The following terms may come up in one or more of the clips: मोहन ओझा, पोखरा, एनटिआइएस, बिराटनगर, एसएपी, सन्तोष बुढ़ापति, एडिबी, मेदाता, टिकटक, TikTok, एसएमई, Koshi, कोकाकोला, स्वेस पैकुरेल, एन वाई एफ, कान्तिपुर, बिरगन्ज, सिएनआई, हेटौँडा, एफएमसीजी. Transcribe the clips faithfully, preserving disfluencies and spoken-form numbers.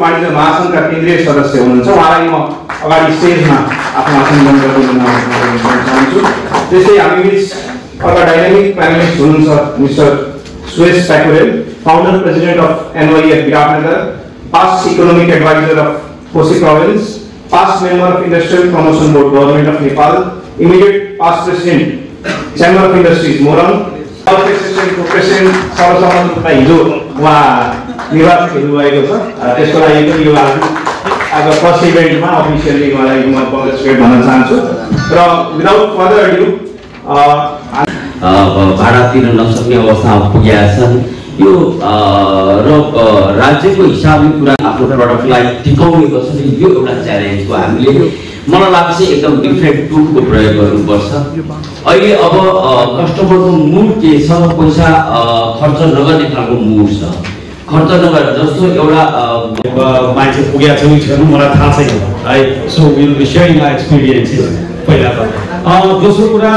Party का महासंघ का केंद्रीय सदस्य होने से वाला ही मां अगाड़ी सेज ना अपना महासंघ बंद कर देना होगा। जैसे आगे भी अगर डायनामिक पैनलिस्ट होने से मिस्टर स्वेस पैकुरेल, founder president of एन वाई एफ बिराटनगर, past economic advisor of Koshi province, past member of industrial promotion board government of Nepal, immediate past president chamber of industries Morang, और प्रेसिडेंट प्रेसिडेंट सर्वसम्मत में हिजो वहाँ निवास खेलू आए तो सर इसको लाइक तो ये वाला अगर फर्स्ट इवेंट में ऑफिशियली वाला ये मार्च पंद्रह स्टेट बनाना चाहते हो तो विदाउट फर्दर अडियो भारत तीन नंबर में अवस्था आपको क्या ऐसा यो राज्य को हिसाब में पूरा आपको तो बड़ा फ्लाइट टिकाऊ में बस ये ये उड़ा चैलेंज को हम ले माना लाभ से एकदम डिफरेंट टूल को प्रयोग करूं बरसा और ये अब कस्टमर को मूड के साथ पैसा खर्च नगर देखना को मूड सा खर्च नगर जस्तो एउटा मान्छे पुगेको छ उनीहरु मलाई थाहा छैन है so we will be sharing our experiences पहिला त अ दोस्रो कुरा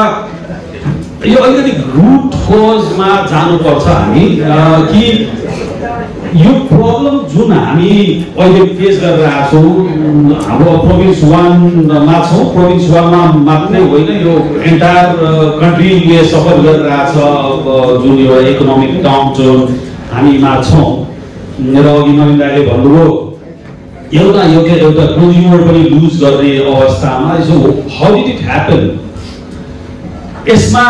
यो अलिकति रूट कोजमा जानु पर्छ हामी कि यो प्रब्लम जुन हामी अहिले फेस गरिरहेका छौं हाम्रो प्रोभिन्स एक मा छौं प्रोभिन्स एक मा मात्रै होइन यो एन्टायर कन्ट्रीले सफर गरिरहेछ जुन यो इकोनोमिक डाउनटर्न हामी मा छौं मेरो इमान्दारले भन्नुभयो एउटा एउटा एउटा कन्ज्युमर पनि लुज गर्ने अवस्थामा यसो हाउ डिड इट ह्यापन यसमा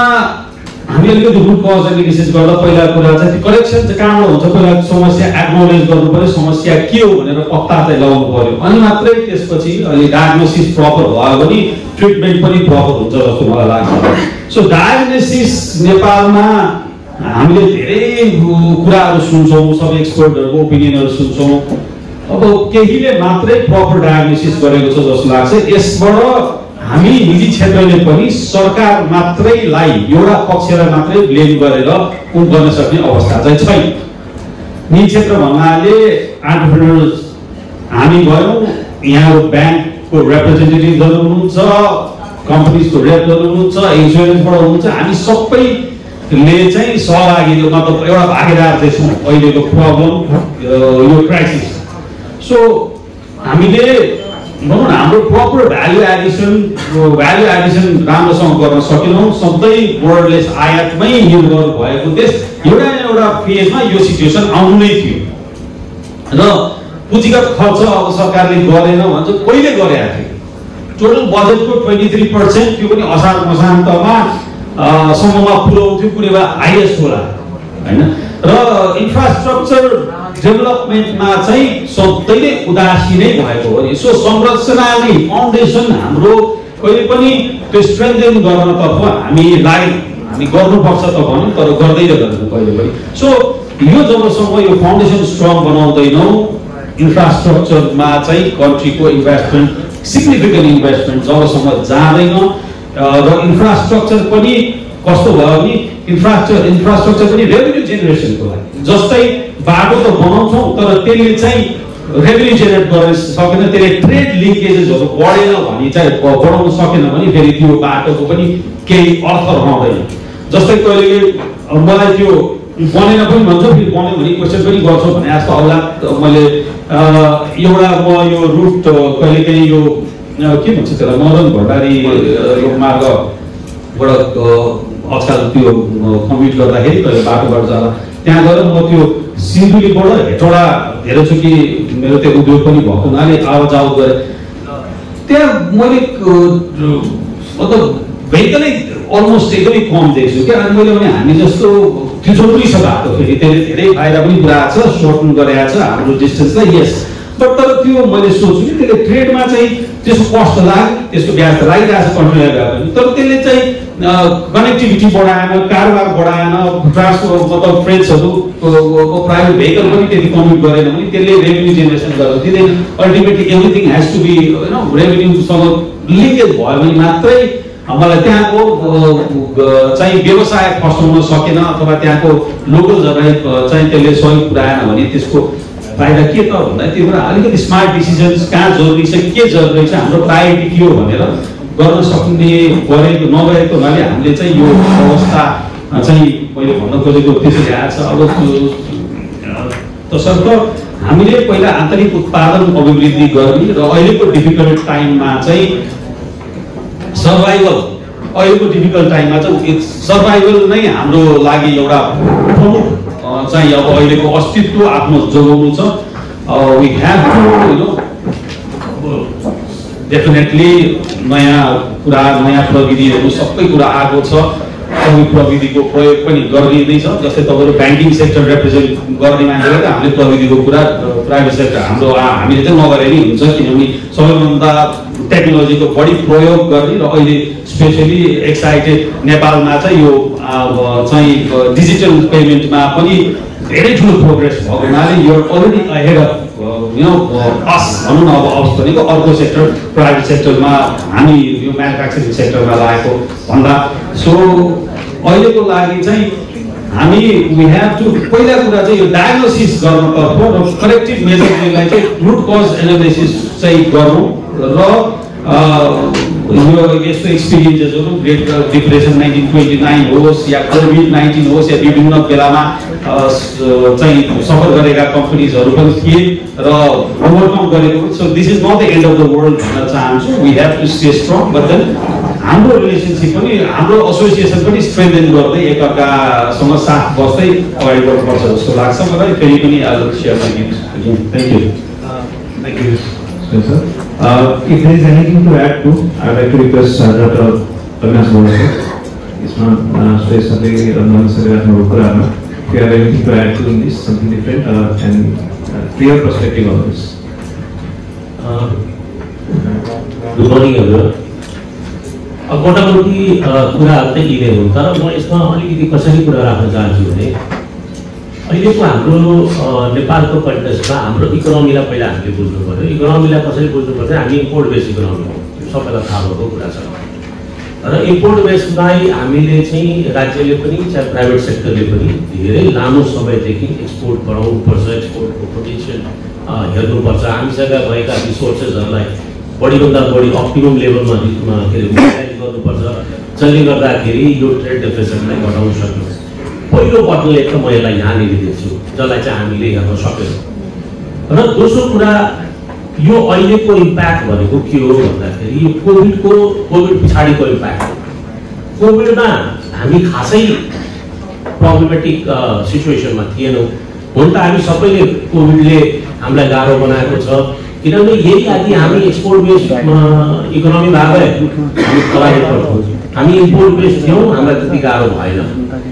हामी अलिकति रूट कज एनालाइसिस गर्दा पहिला कुरा चाहिँ करेक्सन चाहिँ कहाँबाट हुन्छ पहिला समस्या एक्नोलेज गर्नु पर्यो समस्या के हो भनेर पत्ता चाहिँ लगाउनु पर्यो अनि मात्रै त्यसपछि अलि डायग्नोसिस प्रपर भयो भने ट्रिटमेन्ट पनि प्रपर हुन्छ जस्तो मलाई लाग्छ सो डायग्नोसिस नेपालमा हामीले धेरै कुराहरु सुन्छौं सब एक्सपर्टहरुको ओपिनियनहरु सुन्छौं अब केहीले मात्रै प्रपर डायग्नोसिस गरेको छ जस्तो लाग्छ यसबाट हामी निजी क्षेत्रले पनि सरकार मात्रैलाई एउटा पक्षलाई मात्रै ब्लेम गरेर उ गर्न सक्ने अवस्था चाहिँ छैन निजी क्षेत्र भन्नाले एन्टरप्रेन्योर्स हामी गयौं यहाँ बैंकको रिप्रेजेन्टेटिभहरु हुनुहुन्छ कम्पनीजको रिप्रेजेन्टेटिभ हुनुहुन्छ इन्स्योरेन्सबाट हुनुहुन्छ हामी सबै ले चाहिँ सहभागी मतलब एउटा भागीदार चाहिँ छौँ अहिलेको प्रब्लम यो क्राइसिस सो हामीले भनौँ न हाम्रो proper value addition value addition राम्रोसँग गर्न सकेनौँ सधैँ बोर्डलेस आयातमै निर्भर भएको देश एउटा न एउटा फेजमा यो सिचुएसन आउनु नै थियो र पुँजीगत खर्च अब सरकारले गरेन भन्छ कहिले गरेको थियो टोटल बजेटको ट्वेन्टी थ्री पर्सेन्ट त्यो पनि असार मसान्तमा सम्ममा पुर्याउँथ्यो कुनै भए हाइएस्ट होला हैन र इन्फ्रास्ट्रक्चर डेभलपमेन्टमा चाहिँ सधैँ नै उदासी नै भएको हो यसो संरचना नै फाउन्डेसन हाम्रो कहिले पनि त्यो स्ट्रेन्थन गर्नतर्फ हामी लागि हामी गर्नुपर्छ त भनौँ तर गर्दै रहन्छौँ कहिले पनि सो यो जबसम्म यो फाउन्डेसन स्ट्रङ बनाउँदैनौँ इन्फ्रास्ट्रक्चरमा चाहिँ कन्ट्रीको इन्भेस्टमेन्ट सिग्निफिकेन्ट इन्भेस्टमेन्ट जबसम्म जाँदैन र इन्फ्रास्ट्रक्चर पनि कस्तो भयो भने इन्फ्रास्ट्रक्चर इन्फ्रास्ट्रक्चर पनि रेभेन्यू जेनेरेसनको लागि जस्तै बाटो त बनाउँछौँ तर त्यसले चाहिँ रेभेन्यू जेनेरेट गर्न सकेन त्यसले ट्रेड लिङ्केजेसहरू बढेन भने चाहिँ बढाउन सकेन भने फेरि त्यो बाटोको पनि केही अर्थ रहँदैन जस्तै कहिले मलाई त्यो बनेन पनि भन्छौँ फेरि बन्यो भने क्वेसन पनि गर्छौँ भने जस्तो होला मैले एउटा म यो रुट कहिलेकाहीँ यो के भन्छ त्यसलाई मदन भण्डारी मार्गबाट आजकल त्यो कम्प्युट गर्दाखेरि कहिले बाटोबाट जाला त्यहाँ गएर म त्यो सिन्धुलीबाट हेटौँडा धेरैचोटि मेरो त्यो उद्योग पनि भएको हुनाले आवाजाउ गरेँ त्यहाँ मैले मतलब भेहिकलै अलमोस्ट एकदमै कम देख्छु क्या अनि मैले भने हामी जस्तो थिचोटिस भएको फेरि त्यसले धेरै फाइदा पनि पुऱ्याएको छ सर्टन गरेको छ हाम्रो डिस्टेन्सलाई यस तर तर त्यो मैले सोच्छु कि त्यसले ट्रेडमा चाहिँ त्यसको कष्ट लाग्यो त्यसको ब्याज लागिरहेको छ कन्ट्रोल गरेर पनि तर त्यसले चाहिँ कनेक्टिभिटी बढाएन कारोबार बढाएन ट्रान्सपोर्ट मतलब फ्रेट्सहरू प्राइभेट भेहिकल पनि त्यति कम्प्युट गरेन भने त्यसले रेभेन्यू जेनेरेसन गर्छ त्यसले ultimately everything has to be होइन रेभेन्यूसँग लिङ्केज भयो भने मात्रै मलाई त्यहाँको चाहिँ व्यवसाय फस्टाउन सकेन अथवा त्यहाँको लोकलहरूलाई चाहिँ त्यसले सहयोग पुऱ्याएन भने त्यसको फाइदा के त भन्दा त्यो कुरा अलिकति स्मार्ट डिसिजन्स कहाँ जरुरी छ के जरुरी छ हाम्रो प्रायोरिटी के हो भनेर गर्न सक्ने गरेको नगरेको हुनाले हामीले चाहिँ यो अवस्था चाहिँ मैले भन्न खोजेको त्यसरी आएको छ अब तसर्थ हामीले पहिला आन्तरिक उत्पादन अभिवृद्धि गर्ने र अहिलेको डिफिकल्ट टाइममा चाहिँ सर्भाइवल अहिलेको डिफिकल्ट टाइममा चाहिँ सर्भाइवल नै हाम्रो लागि एउटा प्रमुख चाहिँ अब अहिलेको अस्तित्व आफ्नो जोगाउनु छ। We have to you know definitely नयाँ कुरा नयाँ प्रविधिहरू सबै कुरा आएको छ, सबै प्रविधिको प्रयोग पनि गरिँदैछ। जस्तै तपाईँहरू ब्याङ्किङ सेक्टर रिप्रेजेन्ट गर्ने मान्छेले त हामीले प्रविधिको कुरा प्राइभेट सेक्टर हाम्रो हामीले चाहिँ नगरे नि हुन्छ, किनभने सबैभन्दा टेक्नोलोजीको बढी प्रयोग गर्ने र अहिले स्पेसली एक्साइटेड नेपालमा चाहिँ यो चाहिँ डिजिटल पेमेन्टमा पनि धेरै ठुलो प्रोग्रेस भएको हुनाले यो अलरेडी अहेड अफ यो अस भनौँ न अब अस भनेको अर्को सेक्टर प्राइभेट सेक्टरमा हामी यो म्यानुफ्याक्चरिङ सेक्टरमा लागेको भन्दा। सो अहिलेको लागि चाहिँ हामी वी हेभ टु पहिला कुरा चाहिँ यो डायग्नोसिस गर्नतर्फ र करेक्टिभ मेजरमेन्टलाई चाहिँ रुट कज एनालाइसिस चाहिँ गरौँ र यो यस्तो एक्सपिरियन्सेसहरू great depression nineteen twenty nine होस् या कोभिड नाइन्टिन होस् या विभिन्न बेलामा चाहिँ सफर गरेका कम्पनीजहरू पनि थिए र ओभरकम गरेको। So this is not the end of the world भन्न चाहन्छु। We have to stay strong, but then हाम्रो रिलेसनसिप पनि हाम्रो एसोसिएसन पनि स्ट्रेन्थन गर्दै एकअर्कासँग साथ बस्दै अगाडि बढ्नुपर्छ जस्तो लाग्छ मलाई। फेरि पनि आज सेयर गर्ने। Thank you thank you sir. If there is anything to add to I would like to request doctor Avinash बोल्नु यसमा स्पेस सबै अनुसार आफ्नो कुरामा। If you have anything to add to this, something different uh, and uh, clear perspective on this. Uh, good morning, everyone. What about the Kura Arte Ide? Tara, what is not only the Kasari Kura Rahajan Jude? I live Anglo Nepal contest, Ambro Economila Pila, Economila Kasari Putu, I mean, import based economy, so for the Tabo Kurasa. र import बेसलाई हामीले चाहिँ राज्यले पनि चाहे private सेक्टरले पनि धेरै लामो समयदेखि एक्सपोर्ट बढाउनुपर्छ, एक्सपोर्टको पोटेन्सियल हेर्नुपर्छ, हामीसँग भएका रिसोर्सेसहरूलाई बढीभन्दा बढी अप्टिमम लेभलमा के अरे मोबिलाइज गर्नुपर्छ, जसले गर्दाखेरि यो ट्रेड डेफिसिटलाई घटाउन सक्नुहोस्। पहिलो बटलनेक त म यसलाई यहाँनिर देख्छु, जसलाई चाहिँ हामीले हेर्न सकेनौँ। र दोस्रो कुरा यो अहिलेको इम्प्याक्ट भनेको के हो भन्दाखेरि यो कोभिडको कोभिड पछाडिको इम्प्याक्ट हो। कोभिडमा हामी खासै प्रब्लमेटिक सिचुएसनमा थिएनौँ, हुन त हामी सबैले कोभिडले हामीलाई गाह्रो बनाएको छ, किनभने यही आदि हामी एक्सपोर्ट बेस्ड इकोनोमी भए हामी चलाएको पर्थ्यौँ, हामी इम्पोर्ट बेस्ड थियौँ, हामीलाई त्यति गाह्रो भएन।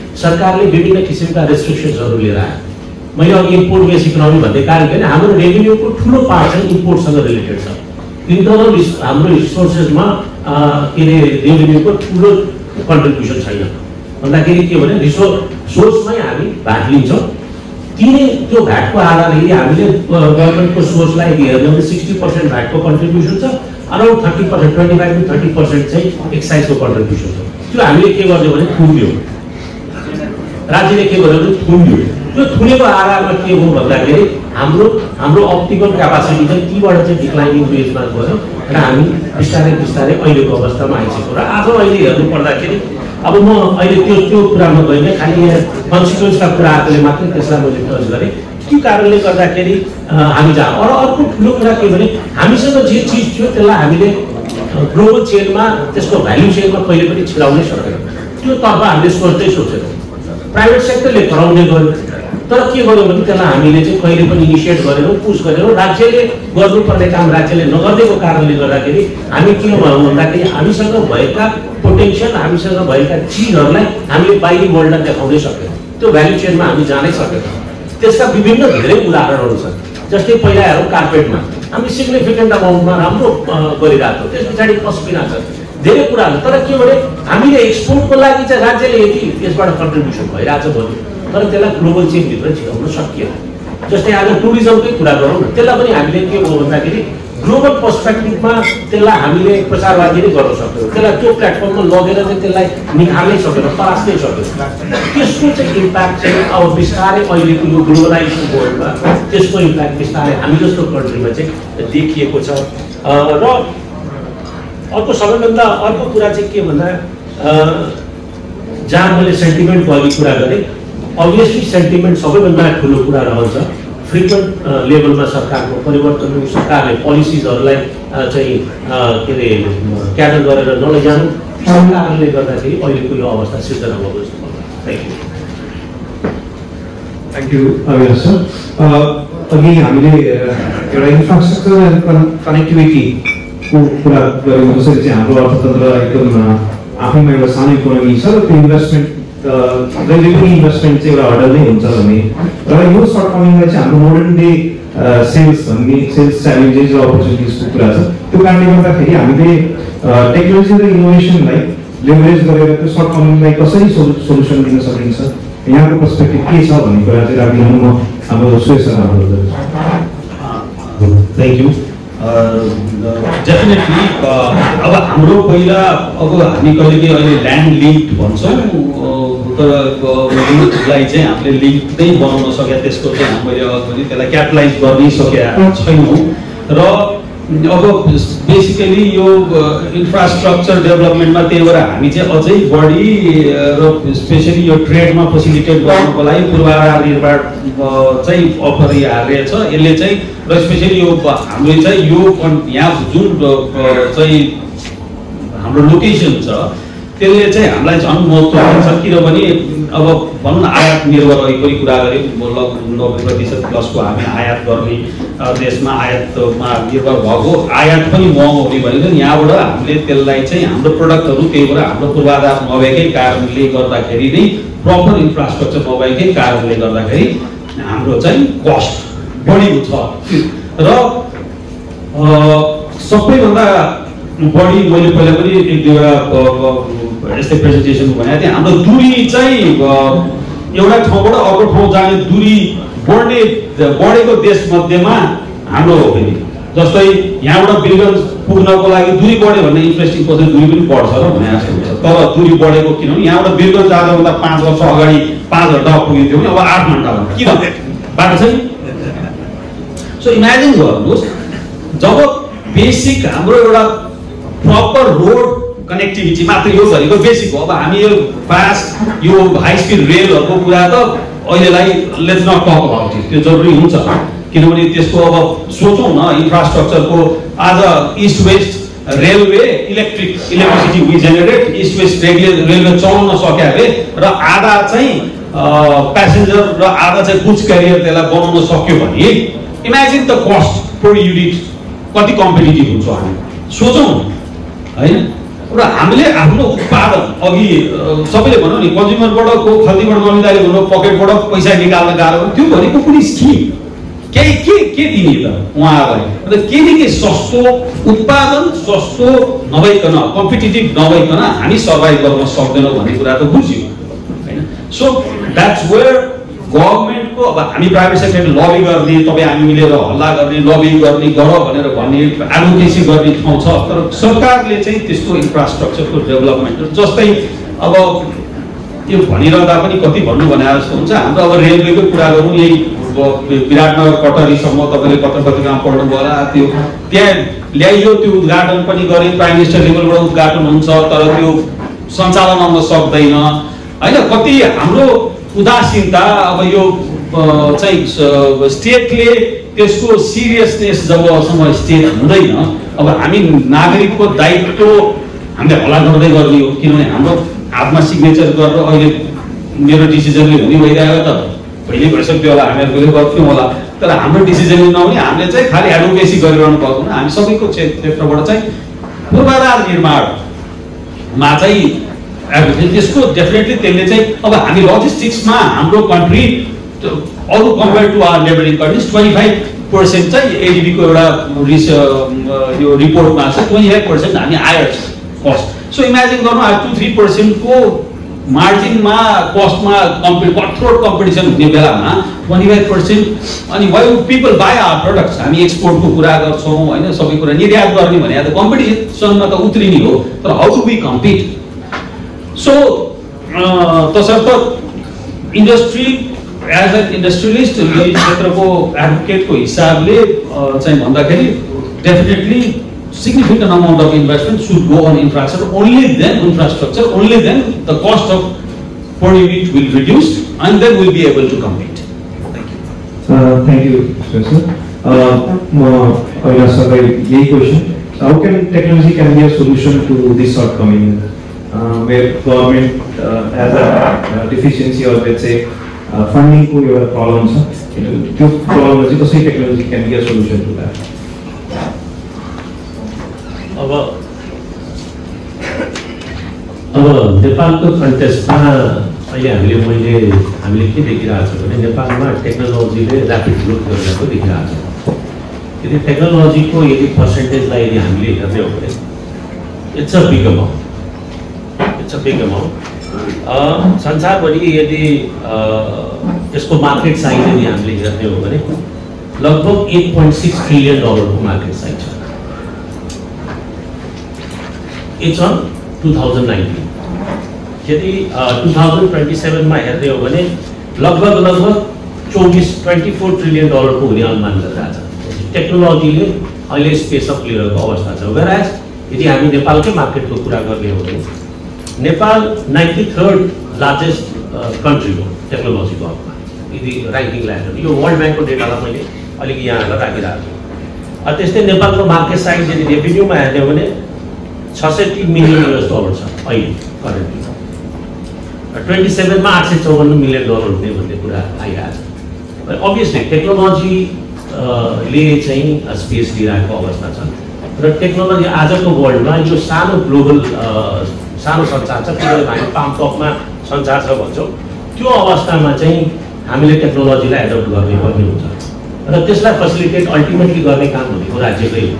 सरकारले विभिन्न किसिमका रेस्ट्रिक्सन्सहरू लिएर आयो। मैले अघि इम्पोर्ट बेस इकोनोमी भन्ने कारण किन हाम्रो रेभिन्यूको ठुलो पार्ट चाहिँ इम्पोर्टसँग रिलेटेड छ, इन्टरनल हाम्रो रिसोर्सेसमा के अरे रेभिन्यूको ठुलो कन्ट्रिब्युसन छैन भन्दाखेरि के भने रिसो सोर्समै हामी भ्याट लिन्छौँ। तिनै त्यो भ्याटको आधारले हामीले गभर्मेन्टको सोर्सलाई हेर्ने भने सिक्सटी पर्सेन्ट भ्याटको कन्ट्रिब्युसन छ, around thirty percent twenty five to thirty percent चाहिँ एक्साइजको कन्ट्रिब्युसन छ। त्यो हामीले के गर्यो भने थुन्यो, राज्यले के गर्यो भने थुन्यो। त्यो थुनेको आधारमा के हो भन्दाखेरि हाम्रो हाम्रो अप्टिकल क्यापासिटी चाहिँ तीबाट चाहिँ डिक्लाइनिङ वेजमा गयो र हामी बिस्तारै बिस्तारै अहिलेको अवस्थामा आइसक्यो। र आज अहिले हेर्नु पर्दाखेरि अब म अहिले त्यो त्यो कुरामा गएन, खालि यहाँ कन्सिक्वेन्सका कुराहरूले मात्रै त्यसलाई मैले टच गरेँ। त्यो कारणले गर्दाखेरि हामी जहाँ अरू अर्को ठुलो कुरा के भने हामीसँग जे चिज थियो त्यसलाई हामीले ग्लोबल चेनमा त्यसको भ्याल्यु चेनमा कहिले पनि छिराउनै सकेनौँ, त्यो तर्फ हामीले सोच्दै सोचेनौँ। प्राइभेट सेक्टरले गराउने गर्यो, तर के गर्यो भने त्यसलाई हामीले चाहिँ कहिले पनि इनिसिएट गरेनौँ, पुस गरेनौँ। राज्यले गर्नुपर्ने काम राज्यले नगर्दैको कारणले गर्दाखेरि हामी के भयो भन्दाखेरि हामीसँग भएका पोटेन्सियल, हामीसँग भएका चिजहरूलाई हामीले बाहिरी वर्ल्डलाई देखाउनै सकेनौँ, त्यो भ्याल्यु चेनमा हामी जानै सकेनौँ। त्यसका विभिन्न धेरै उदाहरणहरू छन्, जस्तै पहिला हेरौँ कार्पेटमा हामी सिग्निफिकेन्ट अमाउन्टमा राम्रो गरिरहेको, त्यस पछाडि पस्पिना छ, धेरै कुराहरू। तर के भने हामीले एक्सपोर्टको लागि चाहिँ राज्यले यति त्यसबाट कन्ट्रिब्युसन भइरहेछ भन्यो, तर त्यसलाई ग्लोबल चेनभित्र छिराउन सकिएन। Just as tourism, we could global perspective ma tela hamile prasarwadi ni garna sakchau tela tyo platform ma logera chai telai nikalnai sakchau parasnai sakchau त्यसको चाहिँ impact चाहिँ अब विस्तारै अहिलेको यो ग्लोबलाइजेसन वर्ल्ड मा त्यसको impact विस्तारै हामी जस्तो कन्ट्रीमा चाहिँ देखिएको छ र अर्को सबैभन्दा अर्को कुरा चाहिँ के भन्दा जहाँ मैले सेन्टिमेन्ट को अघि कुरा गरे obviously सेन्टिमेन्ट सबैभन्दा ठूलो कुरा रहन्छ frequent uh, level ma sarkar ko parivartan garnu sarkarle policies haru lai chai ke re cater garera nalaijanu sarkarle garda chai ahile ko yo avastha sirजना bhayeko jasto लाग्छ. Thank you. Thank you Avira sir. Agi hamile euta infrastructure and connectivity ko kura gareko jसरी चाहिँ हाम्रो अर्थतन्त्र एकदम आफैमा एउटा सानो economy छ र इन्भेस्टमेन्ट रेभिन्यू इन्भेस्टमेन्ट चाहिँ एउटा हर्डल नै हुन्छ भन्ने र यो सर्ट कमिङलाई चाहिँ हाम्रो मोडर्न डे सेल्स भन्ने सेल्स च्यालेन्जेस र अपर्च्युनिटिजको कुरा छ. त्यो कारणले गर्दाखेरि हामीले टेक्नोलोजी र इनोभेसनलाई लेभरेज गरेर त्यो सर्ट कमिङलाई कसरी सोल्युसन दिन सकिन्छ यहाँको पर्सपेक्टिभ के छ भन्ने कुरा चाहिँ राखिदिनु म हाम्रो सुवेशसँग गर्छु. Thank you. डेफिनेटली अब हाम्रो पहिला अब हामी कहिले अहिले ल्यान्ड लिङ्क्ड भन्छौँ तर युथलाई चाहिँ हामीले लिङ्क नै बनाउन सके त्यसको चाहिँ हामीले अझै त्यसलाई क्यापिटलाइज गर्नै सकेका छैनौँ र अब बेसिकली यो इन्फ्रास्ट्रक्चर डेभलपमेन्टमा त्यही भएर हामी चाहिँ अझै बढी र स्पेसली यो ट्रेडमा फेसिलिटेट गर्नको लागि पूर्वाधार निर्माण चाहिँ अपरिहार्य छ. यसले चाहिँ र स्पेसली यो हाम्रो चाहिँ यो यहाँ जुन चाहिँ हाम्रो लोकेसन छ त्यसले चाहिँ हामीलाई झन् महत्त्व दिन्छ किनभने अब भनौँ न आयात निर्भर रहेकोले कुरा गऱ्यौँ नब्बे प्रतिशत प्लसको हामी आयात गर्ने देशमा आयातमा निर्भर भएको आयात पनि महँगो हुने भनेको यहाँबाट हामीले त्यसलाई चाहिँ हाम्रो प्रडक्टहरू त्यही भएर हाम्रो पूर्वाधार नभएकै कारणले गर्दाखेरि नै प्रपर इन्फ्रास्ट्रक्चर नभएकै कारणले गर्दाखेरि हाम्रो चाहिँ कस्ट बढेको छ र सबैभन्दा बढी मैले पहिला पनि एक दुईवटा यस्तै प्रेजेन्टेसन भनेको थिएँ हाम्रो दूरी चाहिँ एउटा ठाउँबाट अर्को ठाउँ जाने दूरी बढ्ने बढेको देशमध्येमा हाम्रो हो फेरि जस्तै यहाँबाट बिरगन्ज पुग्नको लागि दूरी बढ्यो भन्ने इन्ट्रेस्टिङ पर्छ दूरी पनि बढ्छ र भने जस्तो हुन्छ तर दूरी बढेको किनभने यहाँबाट बिरगन्ज जाँदाभन्दा पाँच वर्ष अगाडि पाँच घन्टा पुगिन्थ्यो भने अब आठ घन्टा हुन्छ किन बाटो चाहिँ सो इमेजिन गर्नुहोस् जब बेसिक हाम्रो एउटा प्रपर रोड कनेक्टिभिटी मात्र यो भनेको बेसिक हो. अब हामी यो फास्ट यो हाई स्पिड रेलहरूको कुरा त अहिलेलाई let's not talk about it त्यो जरुरी हुन्छ किनभने त्यसको अब सोचौँ न इन्फ्रास्ट्रक्चरको आज east west railway electric electricity we generate east west railway चलाउन सक्यो अरे र आधा चाहिँ प्यासेन्जर र आधा चाहिँ गुड्स क्यारियर त्यसलाई बनाउन सक्यो भने imagine the cost per unit कति कम्पिटिटिभ हुन्छ हामी सोचौँ होइन र हामीले आफ्नो उत्पादन अघि सबैले भनौँ नि कन्ज्युमरबाट को खल्तीबाट नलिँदाखेरि भनौँ पकेटबाट पैसा निकाल्न गाह्रो त्यो भनेको कुनै स्किम के के के दिने त उहाँहरूलाई अन्त के के सस्तो उत्पादन सस्तो नभइकन कम्पिटिटिभ नभइकन हामी सर्भाइभ गर्न सक्दैनौँ भन्ने कुरा त बुझ्यौँ होइन. सो द्याट्स वेयर गभर्मेन्टको अब हामी प्राइभेट सेक्टरले लबी गर्ने तपाईँ हामी मिलेर हल्ला गर्ने लबी गर्ने गर भनेर भन्ने एडभोकेसी गर्ने ठाउँ छ तर सरकारले चाहिँ त्यस्तो इन्फ्रास्ट्रक्चरको डेभलपमेन्ट जस्तै अब यो भनिरहँदा पनि कति भन्नु भने जस्तो हुन्छ हाम्रो अब रेलवेको कुरा गरौँ यही विराटनगर कटरीसम्म तपाईँले पत्र पत्रिकामा पढ्नुभयो होला त्यो त्यहाँ ल्याइयो त्यो उद्घाटन पनि गरे प्राइम मिनिस्टर लेभलबाट उद्घाटन हुन्छ तर त्यो सञ्चालन आउन सक्दैन होइन कति हाम्रो उदासीनता अब यो चाहिँ स्टेटले त्यसको सिरियसनेस जबसम्म स्टेट हुँदैन अब हामी नागरिकको दायित्व हामीले हल्ला गर्दै गर्ने हो किनभने हाम्रो हातमा सिग्नेचर गरेर अहिले मेरो डिसिजनले हुने भइरहेको त पहिले भइसक्यो होला हामीहरूले गर्थ्यौँ होला तर हाम्रो डिसिजनले नहुने हामीले चाहिँ खालि एडभोकेसी गरिरहनु भएको हुन हामी सबैको क्षेत्रबाट चाहिँ पूर्वाधार निर्माणमा चाहिँ त्यसको डेफिनेटली त्यसले चाहिँ अब हामी लजिस्टिक्समा हाम्रो कन्ट्री अरू compare to our neighbouring countries twenty five percent चाहिँ एडिबीको एउटा रिस यो रिपोर्टमा छ ट्वेन्टी फाइभ पर्सेन्ट हामी हायर कस्ट सो इमेजिन गर्नु अब टू थ्री पर्सेन्टको margin ma cost ma control competition hune bela ma twenty-five percent. And why would people buy our products? I mean, export ko kura garchhau haina sabai kura niryat garne bhane ta competition ma ta utrine ho. Tara how do we compete? So uh, tasarth industry as an industrialist yo kshetra ko advocate ko hisab le chai bhanda kheli definitely significant amount of investment should go on infrastructure, only then infrastructure, only then the cost of per unit will reduce and then we'll be able to compete. Thank you. Uh, thank you, Professor. Uh, uh, sorry, a question. How can technology can be a solution to this shortcoming uh, where government uh, has a uh, deficiency or let's say uh, funding to your problems? Your problems, because technology can be a solution to that. अब अब नेपालको कन्टेक्स्टमा अहिले हामीले मैले हामीले के देखिरहेको छ भने नेपालमा टेक्नोलोजीले र्यापिड ग्रोथ गरेको देखिरहेको छ। यदि टेक्नोलोजीको यदि पर्सेन्टेजलाई यदि हामीले हेर्ने हो भने it's a big amount, it's a big amount. संसारभरि यदि यसको मार्केट साइज यदि हामीले हेर्ने हो भने लगभग eight point six ट्रिलियन डलरको मार्केट साइज छ। It's on two thousand nineteen. यदि two thousand twenty-seven में हेर्ने हो भने लगभग लगभग twenty-four ट्रिलियन डलर को हुने अनुमान गरिरहेको छ। टेक्नोलोजीले अहिले स्पेस अफ लिएको अवस्था छ। Whereas यदि हामी नेपालकै मार्केटको कुरा गर्ने हो भने नेपाल ninety-third लार्जेस्ट कन्ट्री हो टेक्नोलोजी हबमा। यदि र्याङ्किङ लाग्यो यो वर्ल्ड बैंकको डेटालाई मैले अलिक यहाँ राखिरहेको छु। अनि त्यस्तै नेपालको मार्केट साइज यदि रेभिन्यूमा हेर्ने हो भने six hundred million US dollars currently. twenty-seven ma eight hundred fifty-one million dollars हुने भन्ने कुरा आइरहेछ। अभियसली टेक्नोलोजी ले चाहिँ स्पेस लिइरहेको अवस्था छ र टेक्नोलोजी आजको वर्ल्डमा यो सानो ग्लोबल सानो संसार छ, किनभने हामी पामकपमा संसार छ भन्छौँ, त्यो अवस्थामा चाहिँ हामीले टेक्नोलोजीलाई एडप्ट गर्नुपर्ने हुन्छ र त्यसलाई फेसिलिटेट अल्टिमेटली गर्ने काम भनेको राज्यकै हो।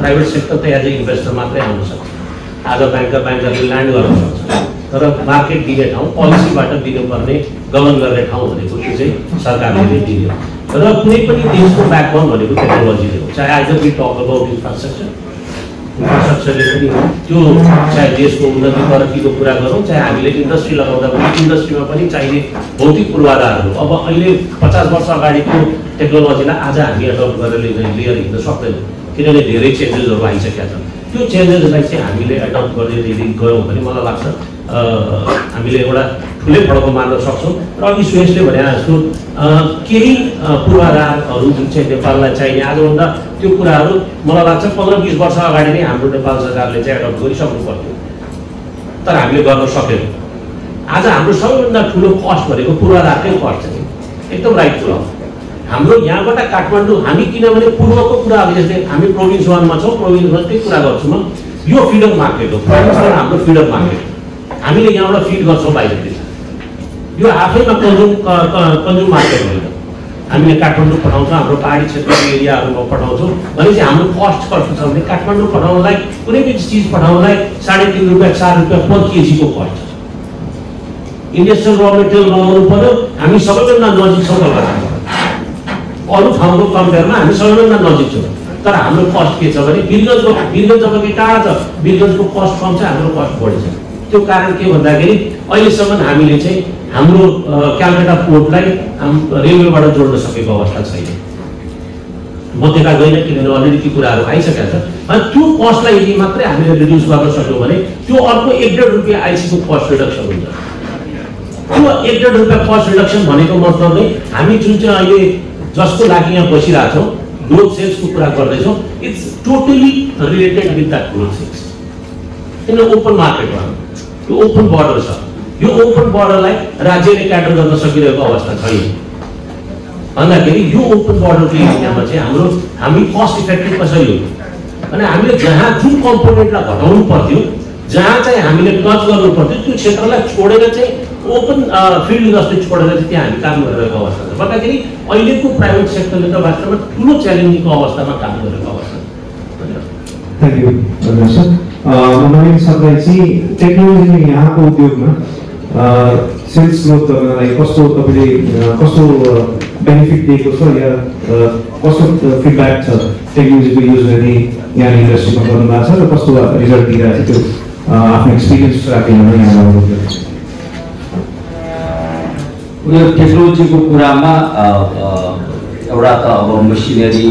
प्राइवेट सेक्टर त एज ए इन्भेस्टर मात्रै आउन सक्छ, आज ब्याङ्कका ब्याङ्कहरूले ल्यान्ड गर्न सक्छ, तर मार्केट दिने ठाउँ पोलिसीबाट दिनुपर्ने गभर्न गर्ने ठाउँ भनेको त्यो चाहिँ सरकारले दिने हो र कुनै पनि देशको ब्याकबोन भनेको टेक्नोलोजीले हो। चाहे आज वी टक अबाउट इन्फ्रास्ट्रक्चर, इन्फ्रास्ट्रक्चरले पनि त्यो चाहे देशको उन्नति तरक्कीको कुरा गरौँ, चाहे हामीले इन्डस्ट्री लगाउँदा पनि इन्डस्ट्रीमा पनि चाहिने भौतिक पूर्वाधारहरू अब अहिले पचास वर्ष अगाडिको टेक्नोलोजीलाई आज हामी एडप्ट गरेर लिएर हिँड्न सक्दैनौँ, किनभने धेरै चेन्जेसहरू आइसकेका छन्। त्यो चेन्जेसलाई चाहिँ हामीले एडप्ट गर्दै यदि गयौँ भने मलाई लाग्छ हामीले एउटा ठुलै फड्को मान्न सक्छौँ र अघि सुयसले भने जस्तो केही पूर्वाधारहरू जुन चाहिँ नेपाललाई चाहिने आजभन्दा त्यो कुराहरू मलाई लाग्छ पन्ध्र बिस वर्ष अगाडि नै हाम्रो नेपाल सरकारले चाहिँ एडप्ट गरिसक्नु पर्थ्यो, तर हामीले गर्न सकेनौँ। आज हाम्रो सबैभन्दा ठुलो कस्ट भनेको पूर्वाधारकै कस्ट छ। एकदम राइट कुरा हो। हाम्रो यहाँबाट काठमाडौँ हामी किनभने पूर्वको कुरा अब जस्तै हामी प्रोभिन्स वानमा छौँ, प्रोभिन्स वानकै कुरा गर्छौँ म, यो फ्रिडम मार्केट हो। प्रोभिन्स वान हाम्रो फ्रिडम मार्केट, हामीले यहाँबाट फिड गर्छौँ बाहिरतिर, यो आफैमा कन्जुम कन्जुम मार्केट होइन। हामीले काठमाडौँ पठाउँछौँ, हाम्रो पहाडी क्षेत्रको एरियाहरूमा पठाउँछौँ भनेपछि हाम्रो कस्ट कस्तो छ भने काठमाडौँ पठाउनलाई कुनै पनि चिज पठाउनलाई साढे तिन रुपियाँ चार रुपियाँ पर केजीको कस्ट छ। इन्डस्ट्रियल र मेटेरियल लगाउनु पऱ्यो, हामी सबैभन्दा नजिक छौँ कलकत्ता, अरू ठाउँको कम्पेयरमा हामी सबैभन्दा नजिक छौँ, तर हाम्रो कस्ट के छ भने बिरगन्जको बिरगन्ज जबकि टाढा छ, बिरगन्जको कस्ट कम छ, हाम्रो कस्ट बढी छ। त्यो कारण के भन्दाखेरि अहिलेसम्म हामीले चाहिँ हाम्रो क्यालकाटा पोर्टलाई रेलवेबाट जोड्न सकेको अवस्था छैन। म त्यता गएन किनभने अलरेडी ती कुराहरू आइसकेका छन्। अनि त्यो कस्टलाई यदि मात्रै हामीले रिड्युस गर्न सक्यौँ भने त्यो अर्को एक डेढ रुपियाँ आइसीको कस्ट रिडक्सन हुन्छ। त्यो एक डेढ रुपियाँ कस्ट रिडक्सन भनेको मतलब नै हामी जुन चाहिँ अहिले जसको लागि यहाँ बसिरहेको छौँ ग्रोथ सेल्सको कुरा गर्दैछौँ, it's totally related with that growth sales किन ओपन मार्केटमा यो ओपन बोर्डर छ। यो ओपन बोर्डरलाई राज्यले क्याटर गर्न सकिरहेको अवस्था छैन भन्दाखेरि यो ओपन बोर्डरको एरियामा चाहिँ हाम्रो हामी कस्ट इफेक्टिभ कसरी हो अनि हामीले जहाँ जुन कम्पोनेन्टलाई घटाउनु पर्थ्यो, जहाँ चाहिँ हामीले टच गर्नु पर्थ्यो त्यो क्षेत्रलाई छोडेर चाहिँ ओपन फिल्ड जस्तै छोडेर चाहिँ त्यहाँ हामी काम गरिरहेको अवस्था छ। भन्दाखेरि अहिलेको प्राइभेट सेक्टरले त वास्तवमा ठुलो च्यालेन्जिङको अवस्थामा काम गरेको अवस्था छ। धन्यवाद। सर, मलाई चाहिँ टेक्नोलोजीले यहाँको उद्योगमा सेल्स ग्रोथ गर्नलाई कस्तो तपाईले कस्तो बेनिफिट दिएको छ या कस्तो फिडब्याक छ टेक्नोलोजीको युज गर्ने या इन्डस्ट्रीमा गर्नु भएको छ र कस्तो रिजल्ट दिइरहेको छ त्यो आफ्नो एक्सपीरियन्स राखेर यहाँ आउनु पर्छ। यो टेक्नोलोजीको कुरामा एउटा त अब मसिनरी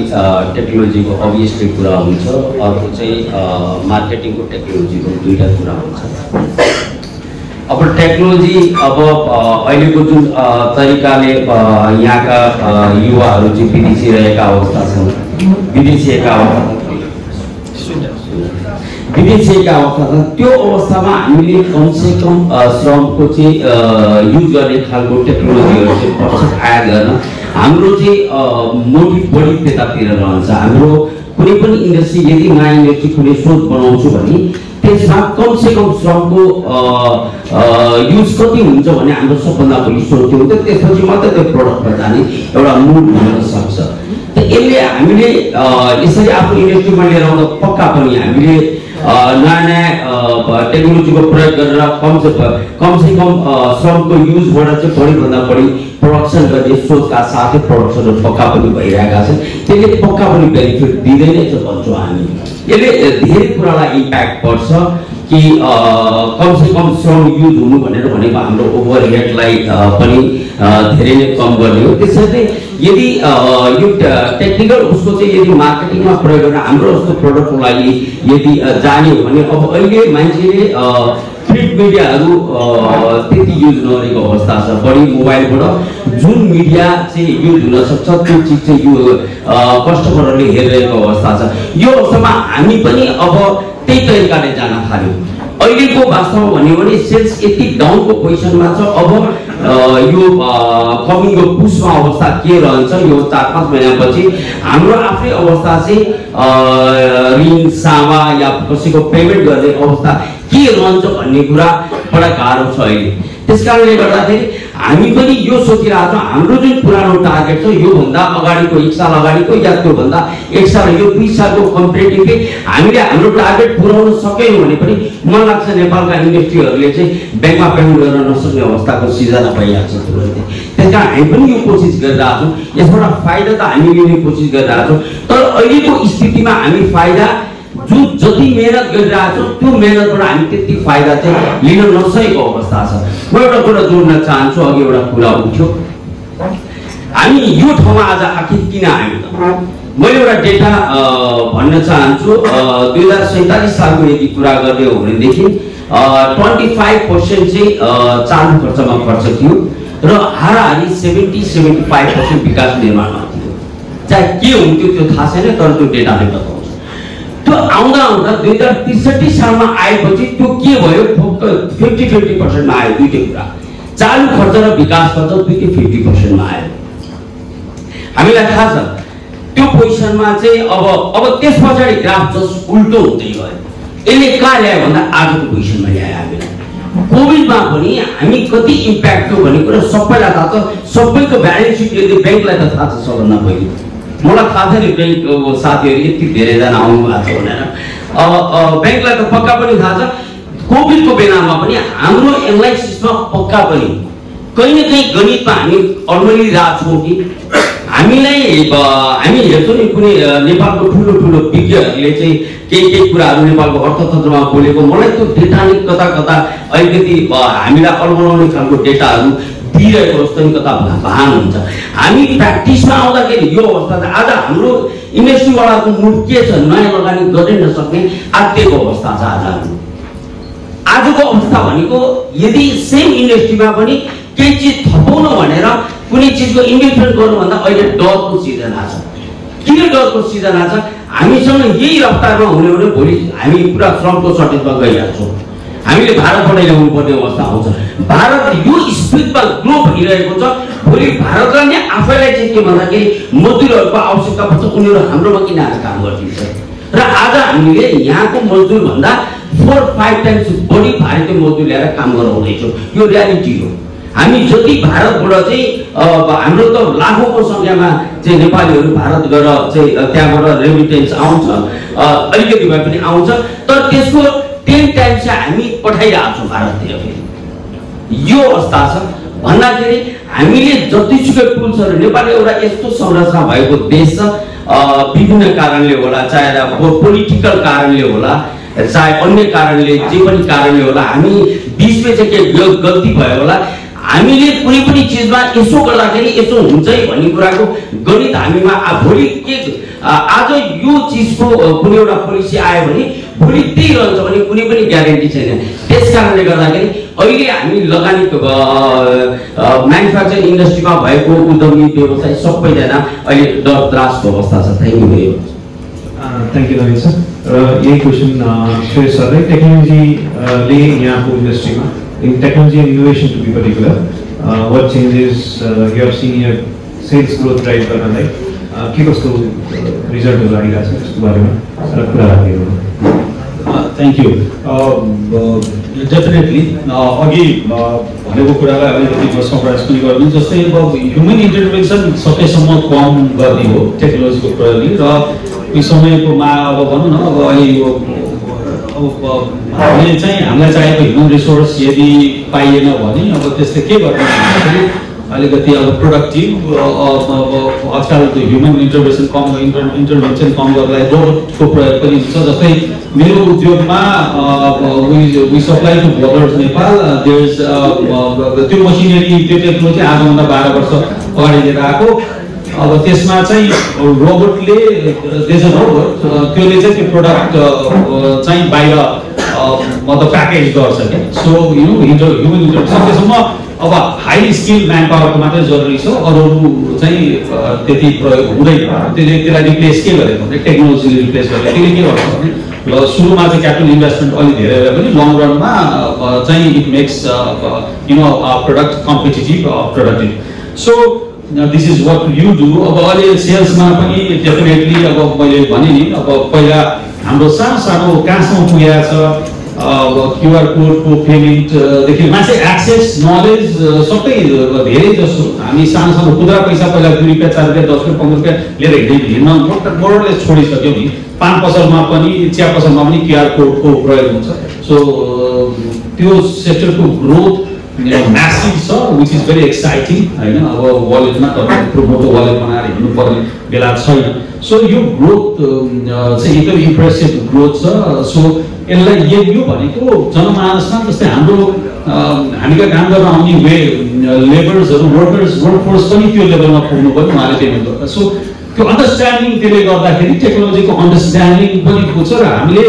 टेक्नोलोजीको अभियसली कुरा हुन्छ, अर्को चाहिँ मार्केटिङको टेक्नोलोजीको दुईटा कुरा हुन्छ। अब टेक्नोलोजी अब अहिलेको जुन तरिकाले यहाँका युवाहरू चाहिँ विदेशिरहेका अवस्था छन्, विदेशिएका अवस्था विदेशिएका अवस्था छन्, त्यो अवस्थामा हामीले कमसेकम श्रमको चाहिँ युज गर्ने खालको टेक्नोलोजीहरू चाहिँ प्रशस्त आयात गर्न हाम्रो चाहिँ मोटिभ बढी त्यतातिर रहन्छ। हाम्रो कुनै पनि इन्डस्ट्री यदि नयाँ इन्डस्ट्री कुनै सोच बनाउँछु भने त्यसमा कमसेकम श्रमको युज कति हुन्छ भने हाम्रो सबभन्दा बढी सोच हुन्छ, त्यसपछि मात्रै त्यो प्रडक्टमा जाने एउटा मूल हुन सक्छ। यसले हामीले यसरी आफ्नो इन्डस्ट्रीमा लिएर आउँदा पक्का पनि हामीले नयाँ नयाँ टेक्नोलोजीको प्रयोग गरेर कमसे कमसेकम श्रमको युजबाट चाहिँ बढीभन्दा बढी प्रोडक्सन गर्ने सोचका साथै प्रोडक्सनहरू पक्का पनि भइरहेका छन्। त्यसले पक्का पनि बेनिफिट दिँदै नै भन्छौँ हामी। यसले धेरै कुरालाई इम्प्याक्ट पर्छ कि कमसेकम श्रम युज हुनु भनेर भनेको हाम्रो ओभर हेडलाई पनि धेरै नै कम गर्ने हो। त्यसैले यदि यो टेक्निकल उसको चाहिँ यदि मार्केटिङमा प्रयोग गरेर हाम्रो जस्तो प्रडक्टको लागि यदि जाने हो भने अब अहिले मान्छेले प्रिन्ट मिडियाहरू त्यति युज नगरेको अवस्था छ, बढी मोबाइलबाट जुन मिडिया चाहिँ युज हुनसक्छ त्यो चिज चाहिँ यो कस्टमरहरूले हेरिरहेको अवस्था छ। यो अवस्थामा हामी पनि अब त्यही तरिकाले जान थाल्यौँ। अहिलेको वास्तवमा भन्यो भने सेल्स यति डाउनको पोजिसनमा छ, अब यो कमिङको पुसमा अवस्था के रहन्छ यो चार पाँच महिनापछि हाम्रो आफ्नै अवस्था चाहिँ ऋण सामा या कसैको पेमेन्ट गर्ने अवस्था के रहन्छ भन्ने कुरा बडा गाह्रो छ अहिले। त्यस कारणले गर्दाखेरि हामी पनि यो सोचिरहेको छौँ हाम्रो जुन पुरानो टार्गेट छ योभन्दा अगाडिको एक साल अगाडिको या त्योभन्दा एक साल यो बिस सालको कम्पेरिटिभली हामीले हाम्रो टार्गेट पुर्याउन सक्यौँ भने पनि मन लाग्छ नेपालका इन्डस्ट्रीहरूले चाहिँ ब्याङ्कमा पेमेन्ट गर्न नसक्ने अवस्थाको सिर्जना भइरहेको छ तुरन्तै। त्यस कारण हामी पनि यो कोसिस गरिरहेछौँ, यसबाट फाइदा त हामी लिने कोसिस गरिरहेछौँ, तर अहिलेको स्थितिमा हामी फाइदा जो जति मेहनत गरिरहेछौँ त्यो मेहनतबाट हामी त्यति फाइदा चाहिँ लिन नसकेको अवस्था छ। म एउटा कुरा जोड्न चाहन्छु, अघि एउटा कुरा उठ्यो हामी यो ठाउँमा आज आखिर किन आयौँ त मैले एउटा डेटा भन्न चाहन्छु। दुई हजार सैँतालिस सालको यदि कुरा गर्ने हो भनेदेखि ट्वेन्टी फाइभ पर्सेन्ट चाहिँ चालु खर्चमा खर्च थियो र हाराहारी सेभेन्टी सेभेन्टी फाइभ पर्सेन्ट विकास निर्माणमा थियो। चाहे के हुन्थ्यो त्यो थाहा छैन तर त्यो डेटाले बताउँछ। त्यो आउँदा आउँदा दुई हजार त्रिसठी सालमा आएपछि त्यो के भयो, फिफ्टी फिफ्टी पर्सेन्टमा आयो दुइटै कुरा, चालु खर्च र विकास खर्च दुइटै फिफ्टी पर्सेन्टमा आयो। हामीलाई थाहा छ त्यो पोजिसनमा चाहिँ अब अब त्यस पछाडि ग्राफ जस्ट उल्टो हुँदै गयो। यसले कहाँ ल्यायो भन्दा आजको पोजिसनमा ल्यायो। हामीलाई कोभिडमा पनि हामी कति इम्प्याक्ट थियो भन्ने कुरा सबैलाई थाहा छ, सबैको ब्यालेन्स सिट यदि ब्याङ्कलाई त थाहा छ सबभन्दा पहिले। मलाई थाहा थियो नि ब्याङ्कको साथीहरू यति धेरैजना आउनु भएको छ भनेर, ब्याङ्कलाई त पक्का पनि थाहा छ। कोभिडको बेलामा पनि हाम्रो एनालाइसिसमा पक्का पनि कहीँ न कहीँ गणितमा हामी अड्मलिरहेको छौँ कि हामीलाई हामी हेर्छौँ नि कुनै नेपालको ठुलो ठुलो विज्ञहरूले चाहिँ केही केही कुराहरू नेपालको अर्थतन्त्रमा बोलेको, मलाई त्यो डेटाले कता कता अलिकति हामीलाई अल्मलाउने खालको डेटाहरू दिइरहेको जस्तो नि कता भान हुन्छ। हामी प्र्याक्टिसमा आउँदाखेरि यो अवस्था चाहिँ आज हाम्रो इन्डस्ट्रीवालाको मुड के छ, नयाँ लगानी गर्नै नसक्ने आत्तिको अवस्था छ। आज हाम्रो आजको अवस्था भनेको यदि सेम इन्डस्ट्रीमा पनि केही चिज थपाउनु भनेर कुनै चिजको इन्भेस्टमेन्ट गर्नुभन्दा अहिले डरको सिजना छ। किन डरको सिजना छ? हामीसँग यही रफ्तारमा हुने भने भोलि हामी पुरा श्रमको सर्टेजमा गइहाल्छौँ, हामीले भारतबाट ल्याउनु पर्ने अवस्था आउँछ। भारत यो स्पिडमा ग्रो भइरहेको छ, भोलि भारतलाई नै आफैलाई चाहिँ के भन्दाखेरि मजदुरहरूको आवश्यकता पर्छ, उनीहरू हाम्रोमा किन आज काम गरिदिन्छ र आज हामीले यहाँको मजदुरभन्दा फोर फाइभ टाइम्स बढी भारतीय मजदुर ल्याएर काम गराउँदैछौँ। यो रियालिटी हो। हामी जति भारतबाट चाहिँ हाम्रो त लाखौँको सङ्ख्यामा चाहिँ नेपालीहरू भारत गएर चाहिँ त्यहाँबाट रेमिटेन्स आउँछ, अलिकति भए पनि आउँछ, तर त्यसको टेन टाइम्स हामी पठाइरहेको छौँ भारततिर। यो अवस्था छ भन्दाखेरि हामीले जतिसुकै टुल्सहरु नेपाल एउटा यस्तो संरचना भएको देश छ विभिन्न कारणले होला चाहे पोलिटिकल कारणले होला चाहे अन्य कारणले जे पनि कारणले होला हामी बीच में चाहिँ के गल्ती भयो होला हामीले कुनै पनि चीजमा यसो गर्दाखेरि यसो हुन्छ भन्ने कुराको गणित हामीमा भोलि के आज यो चीजको कुनै एउटा पोलिसी आयो भने भोलि त्यही रहन्छ भने कुनै पनि ग्यारेन्टी छैन त्यसकारणले गर्दाखेरि अहिले हामी लगानी म्यानुफ्याक्चरिङ इन्डस्ट्रीमा भएको उद्यमी व्यवसाय सबैजना अहिले डरत्रासको अवस्था छ thank you thank you Ravi sir र यही क्वेशन श्रेय सरले टेक्नोलोजी ले यहाँको इन्डस्ट्रीमा in technology and innovation to be particular, uh, what changes uh, you have seen your sales growth drive or like, what was the result of that? Thank you. Uh, uh, definitely, uh, again, uh, human intervention सके सम्म कम गर्ने हो टेक्नोलोजीको प्रयोगले र यो समयको मा अब भन्नु न अब अहिले यो अब चाहिँ हामीलाई चाहिएको ह्युमन रिसोर्स यदि पाइएन भने अब त्यसले के गर्नु अलिकति अब प्रोडक्टिभ आजकल त्यो ह्युमन इन्टरभेन्सन कम इन्टरभेन्सन कम गर्नलाई रोबोटको प्रयोग पनि हुन्छ जस्तै मेरो उद्योगमा we supply to bloggers Nepal there is त्यो मसिनेरी त्यो टेक्नोलोजी आजभन्दा बाह्र वर्ष अगाडि लिएर आएको अब त्यसमा चाहिँ रोबोटले देज रोबोट त्यसले चाहिँ त्यो प्रोडक्ट चाहिँ बाहिर मतलब प्याकेज गर्छ के so you know inter human intervention त्यसमा अब हाई स्किल म्यान पावरको मात्रै जरुरी छ अरू चाहिँ त्यति प्रयोग हुँदैन त्यसले त्यसलाई रिप्लेस के गरेको भने टेक्नोलोजीले रिप्लेस गरेर त्यसले के गर्छ भने र सुरुमा चाहिँ क्यापिटल इन्भेस्टमेन्ट अलिक धेरै भए पनि लङ रनमा चाहिँ it makes you know product competitive productive so this is what you do अब अहिले सेल्समा पनि डेफिनेटली अब मैले भने नि अब पहिला हाम्रो सानो सानो कहाँसम्म पुगेको छ अब क्युआर कोडको पेमेन्टदेखि मान्छे एक्सेस नलेज सबै धेरै जस्तो हामी सानो सानो खुद्रा पैसा पहिला दुई रुपियाँ चार रुपियाँ दस रुपियाँ पन्ध्र रुपियाँ लिएर हिँड्यौँ हिँड्न मोटर मोडरले छोडिसक्यौँ नि पान पसलमा पनि चिया पसलमा पनि क्युआर कोडको प्रयोग हुन्छ सो त्यो सेक्टरको ग्रोथ म्यासिभ छ विच इज भेरी एक्साइटिङ होइन अब वालेटमा तपाईँको प्रोमोटो वालेट बनाएर हिँड्नुपर्ने बेला छैन सो यो ग्रोथ चाहिँ एकदम इम्प्रेसिभ ग्रोथ छ सो यसलाई यो भनेको जनमानसमा जस्तै हाम्रो हामीका काम गर्न आउने वे लेबर्सहरू वर्कर्स वर्कफोर्स पनि त्यो लेभलमा पुग्नु पनि उहाँले पेमेन्ट गर्छ सो त्यो अन्डरस्ट्यान्डिङ त्यसले गर्दाखेरि टेक्नोलोजीको अन्डरस्ट्यान्डिङ पनि खोज्छ र हामीले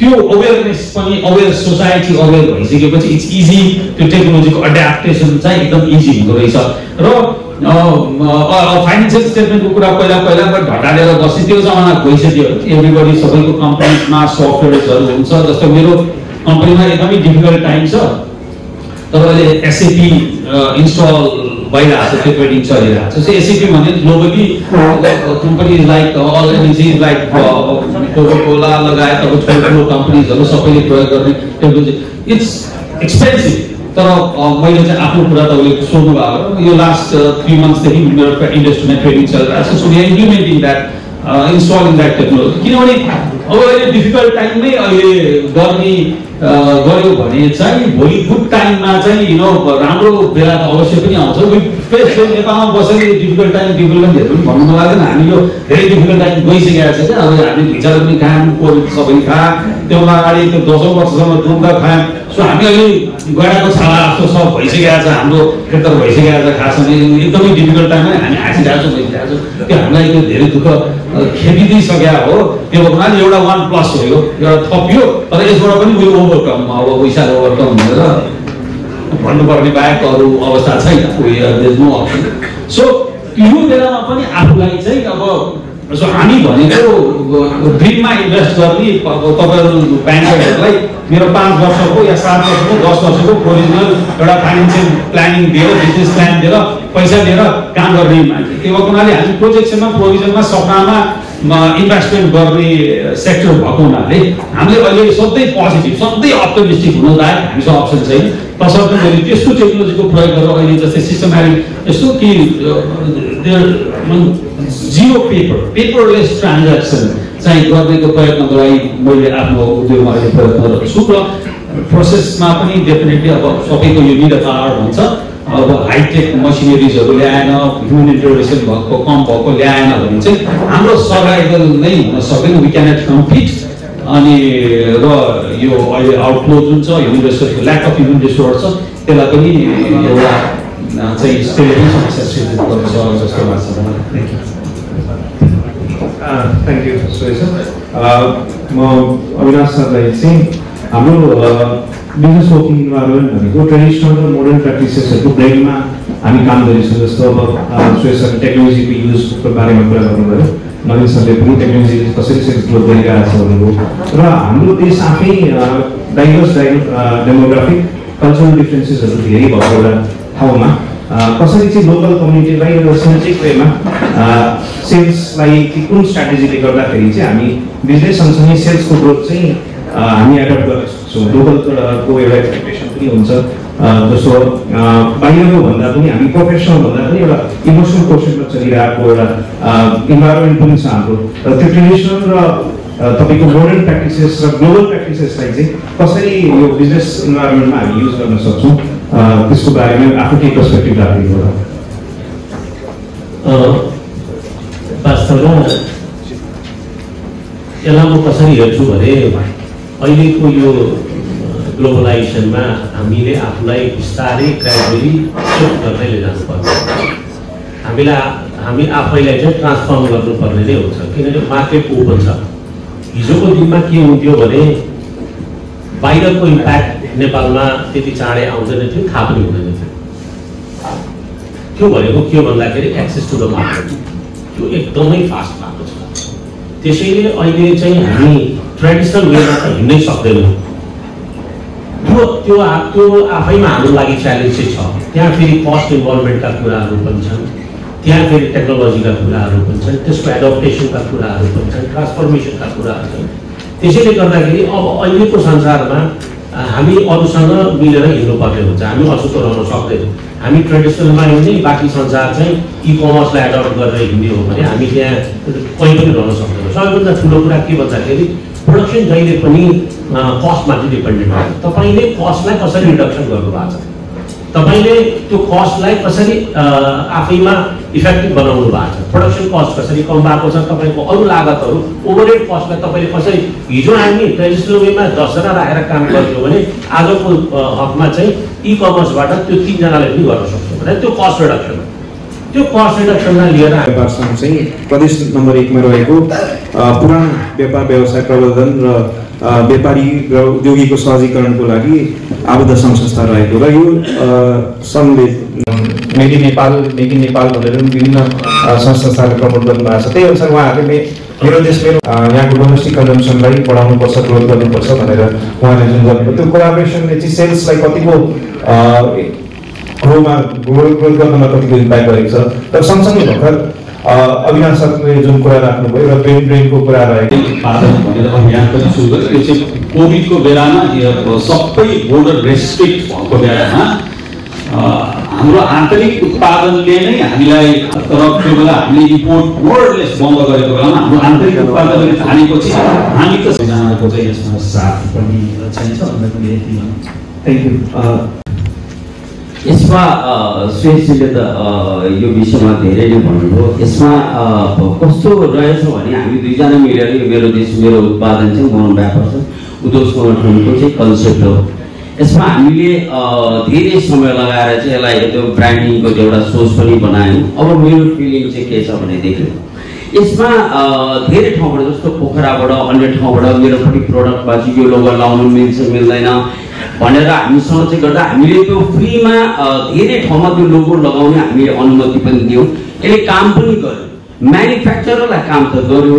त्यो अवेरनेस पनि अवेर सोसाइटी अवेर भइसकेपछि इट्स इजी त्यो टेक्नोलोजीको एड्याप्टेसन चाहिँ एकदम इजी हुँदो रहेछ र फाइनेन्सियल स्टेटमेन्टको कुरा पहिला पहिला घटालेर बस्यो त्यो जमाना गइसक्यो एभ्रिबडी सबैको कम्पनीमा सफ्टवेयर्सहरू हुन्छ जस्तो मेरो कम्पनीमा एकदमै डिफिकल्ट टाइम छ तर अहिले एसएपी इन्स्टल भइरहेको छ त्यो ट्रेडिङ चलिरहेको छ एसएपी भने globally company like all energy like कोकाकोला लगायत अब ठुलो ठुलो कम्पनीजहरू सबैले प्रयोग गर्ने टेक्नोलोजी इट्स एक्सपेन्सिभ तर मैले चाहिँ आफ्नो कुरा तपाईँले सोध्नु भएको र यो लास्ट थ्री मन्थ्सदेखि मेरो इन्डस्ट्रीमा ट्रेडिङ चलिरहेको छ so we are implementing that installing that technology किनभने अब अहिले डिफिकल्ट टाइममै अहिले गर्ने गयो भने चाहिँ भोलि गुड टाइममा चाहिँ यु नो राम्रो बेला त अवश्य पनि आउँछ नेपालमा बसेर डिफिकल्ट टाइम डिफिकल्टहरू पनि भन्नु लाग्दैन हामी यो धेरै डिफिकल्ट टाइम गइसकेको छ क्या अब हामी भिजाल पनि खायौँ कोभिड सबै खा त्योभन्दा अगाडि त्यो दसौँ वर्षसम्म दुम्का खायौँ सो हामी अहिले गडाको छाला जस्तो सब भइसकेको छ हाम्रो क्षेत्र भइसकेको छ खासमा एकदमै डिफिकल्ट टाइममा हामी हाँसिरहेको छौँ भइरहेको छौँ त्यो हामीलाई त्यो धेरै दुःख खेपिदिइसकेका हो त्यो भन्नाले एउटा वान प्लस हो यो एउटा थपियो तर यसबाट पनि उयो ओभरकम अब पैसा ओभरकम भनेर भन्नुपर्ने बाहेक अरू अवस्था छैन उयो अप्सन सो यो बेलामा पनि आफूलाई चाहिँ अब सो हामी भनेको ड्रिममा इन्भेस्ट गर्ने तपाईँहरू ब्याङ्कहरूलाई मेरो पाँच वर्षको या सात वर्षको दस वर्षको प्रोभिजनल एउटा फाइनेन्सियल प्लानिङ दिएर बिजनेस प्लान दिएर पैसा लिएर काम गर्ने मान्छे त्यो भएको हुनाले हामी प्रोजेक्सनमा प्रोभिजनमा सपनामा इन्भेस्टमेन्ट गर्ने सेक्टर भएको हुनाले हामीले अहिले सधैँ पोजिटिभ सधैँ अप्टोमिस्टिक हुनु लायक हामीसँग अप्सन छैन तसर्थ मैले त्यस्तो टेक्नोलोजीको प्रयोग गरेर अहिले जस्तै सिस्टमेटिक यस्तो कि जिरो पेपर पेपरलेस ट्रान्ज्याक्सन चाहिँ गर्नेको प्रयत्नको लागि मैले आफ्नो उद्योगमा अहिले प्रयत्न गर्छु र process mapping definitely about shopping. You need a car once up. Our high-tech machineries are there. Human intervention, work, comp, work, there. Our survival, no, survival we cannot compete. Ani ro yo outflows unsa human resource lack of human resource telapani yo na say stability successful proposal jasto bhacha. Thank you. Ah, thank you, Suresh. Ah, ma Avinash sir lai chai hamro business working environment bhaneko traditional and modern practices ko blend ma hami kaam garishau jasto ab Suresh sir technology ko use ko barema kura garnu bhayo. Many people technology is facilitated through the government. But this diverse demographic, cultural differences are very important. How much? Facility local community like centric way. Sales like own strategy they got that. I mean, business and sales growth. I mean, adopt so local co expectation. So बाहिरको भन्दा पनि हामी professional भन्दा पनि एउटा emotional क्वेशनमा चलिरहेको एउटा environment पनि छ हाम्रो र त्यो ट्रेडिसनल र तपाईको मोडर्न प्र्याक्टिसेस र ग्लोबल प्र्याक्टिसेसलाई चाहिँ कसरी यो बिजनेस इन्भाइरोमेन्टमा हामी युज गर्न सक्छौँ त्यसको बारेमा आफ्नो के पर्सपेक्टिभ राख्नु होला. वास्तवमा यसलाई म कसरी हेर्छु भने अहिलेको यो ग्लोबलाइजेशन में हमीले आपूला एक विस्तारी ग्रेजुअली शिफ्ट करने ले जाना पड़ता है. हमीला हमी आप ही लेजर ट्रांसफॉर्म करने पड़ने नहीं होता कि ना जो मार्केट ओपन था इस जो दिन में किए उन्हें बने बाहर को इंपैक्ट नेपाल में तेरी चारे आउट नहीं थे खापनी होने नहीं थे क्यों बने वो क्यों बन लाके एक्सेस टू द मार्केट जो एकदम ही फास्ट मार्केट था. त्यो त्यो त्यो आफैमा हाम्रो लागि च्यालेन्ज चाहिँ छ. त्यहाँ फेरि कस्ट इन्भोल्भमेन्टका कुराहरू पनि छन्, त्यहाँ फेरि टेक्नोलोजीका कुराहरू पनि छन्, त्यसको एडप्टेसनका कुराहरू पनि छन्, ट्रान्सफर्मेसनका कुराहरू छन्. त्यसैले गर्दाखेरि अब अहिलेको संसारमा हामी अरूसँग मिलेर हिँड्नुपर्ने हुन्छ. हामी अछुतो रहन सक्दैनौँ. हामी ट्रेडिसनलमा हिँड्ने बाँकी संसार चाहिँ ई कमर्सलाई एडप्ट गरेर हिँड्ने हो भने हामी त्यहाँ कहीँ पनि रहन सक्दैनौँ. सबैभन्दा ठुलो कुरा के भन्दाखेरि प्रोडक्सन जहिले पनि कस्टमा डिपेन्डेन्ट हुन्छ. तपाईले कस्टलाई कसरी रिडक्सन गर्नुभएको छ, तपाईले त्यो कस्टलाई कसरी आफैमा इफेक्टिभ बनाउनु भएको छ, प्रोडक्सन कस्ट कसरी कम भएको छ, तपाईको अरू लागतहरू ओभरहेड कस्टलाई तपाईले कसरी. हिजो हामी ट्रेडिसनल वेमा दसजना राखेर काम गर्थ्यौँ भने आजको हकमा चाहिँ ई कमर्सबाट त्यो तीनजनाले पनि गर्न सक्छौँ भने त्यो कस्ट रिडक्सन हो. त्यो कस्ट रिडक्सनलाई लिएर हामीसँग चाहिँ प्रदेश नम्बर एकमा रहेको पुरानो व्यापार व्यवसाय प्रबन्धन र व्यापारी र उद्योगीको सहजीकरणको लागि आबद्ध संस्था रहेको र यो सङ्घले make in Nepal make in Nepal भनेर विभिन्न संस्थाहरूले प्रबन्धन भएको छ. त्यही अनुसार उहाँहरूले मेरो देशले यहाँको डोमेस्टिक कन्जम्सनलाई बढाउनुपर्छ, ग्रोथ गर्नुपर्छ भनेर उहाँले जुन गर्नुभयो त्यो कोलाबोरेसनले चाहिँ सेल्सलाई कतिको ग्रोमा ग्रोथ ग्रोथ गर्नमा कतिको इम्प्याक्ट गरेको छ. तर सँगसँगै भर्खर अभियान सरकारले जुन कुरा राख्नुभयो र ब्रेन ड्रेनको कुरा रहेको उत्पादन भनेर अभियान पनि सुरु गर्यो. त्यो चाहिँ कोभिडको बेलामा सबै बोर्डर रेस्ट्रिक्ट भएको बेलामा हाम्रो आन्तरिक उत्पादनले नै हामीलाई तर त्यो बेला हामीले इम्पोर्ट वर्डलेस बन्द गरेको बेलामा हाम्रो आन्तरिक उत्पादनले हानेपछि हामी त सबैजनाको चाहिँ यसमा साथ पनि चाहिन्छ भन्ने पनि यति हो. Thank you. यसमा सुरेशजीले त यो विषयमा धेरै नै भन्नुभयो. यसमा कस्तो रहेछ भने हामी दुईजना मिलेर यो मेरो देश मेरो उत्पादन चाहिँ बनाउनु भएको छ. उद्योग संगठनको चाहिँ कन्सेप्ट हो. यसमा हामीले धेरै समय लगाएर चाहिँ यसलाई त्यो ब्रान्डिङको एउटा सोच पनि बनायौँ. अब मेरो फिलिङ चाहिँ के छ भनेदेखि यसमा धेरै ठाउँबाट जस्तो पोखराबाट अन्य ठाउँबाट मेरोपट्टि प्रडक्टमा चाहिँ यो लोगो लाउनु मिल्छ मिल्दैन भनेर हामीसँग चाहिँ गर्दा हामीले त्यो फ्रीमा धेरै ठाउँमा त्यो लोगो लगाउने हामीले अनुमति पनि दियौँ. यसले काम पनि गर्यो, म्यानुफ्याक्चररलाई काम त गर्यो,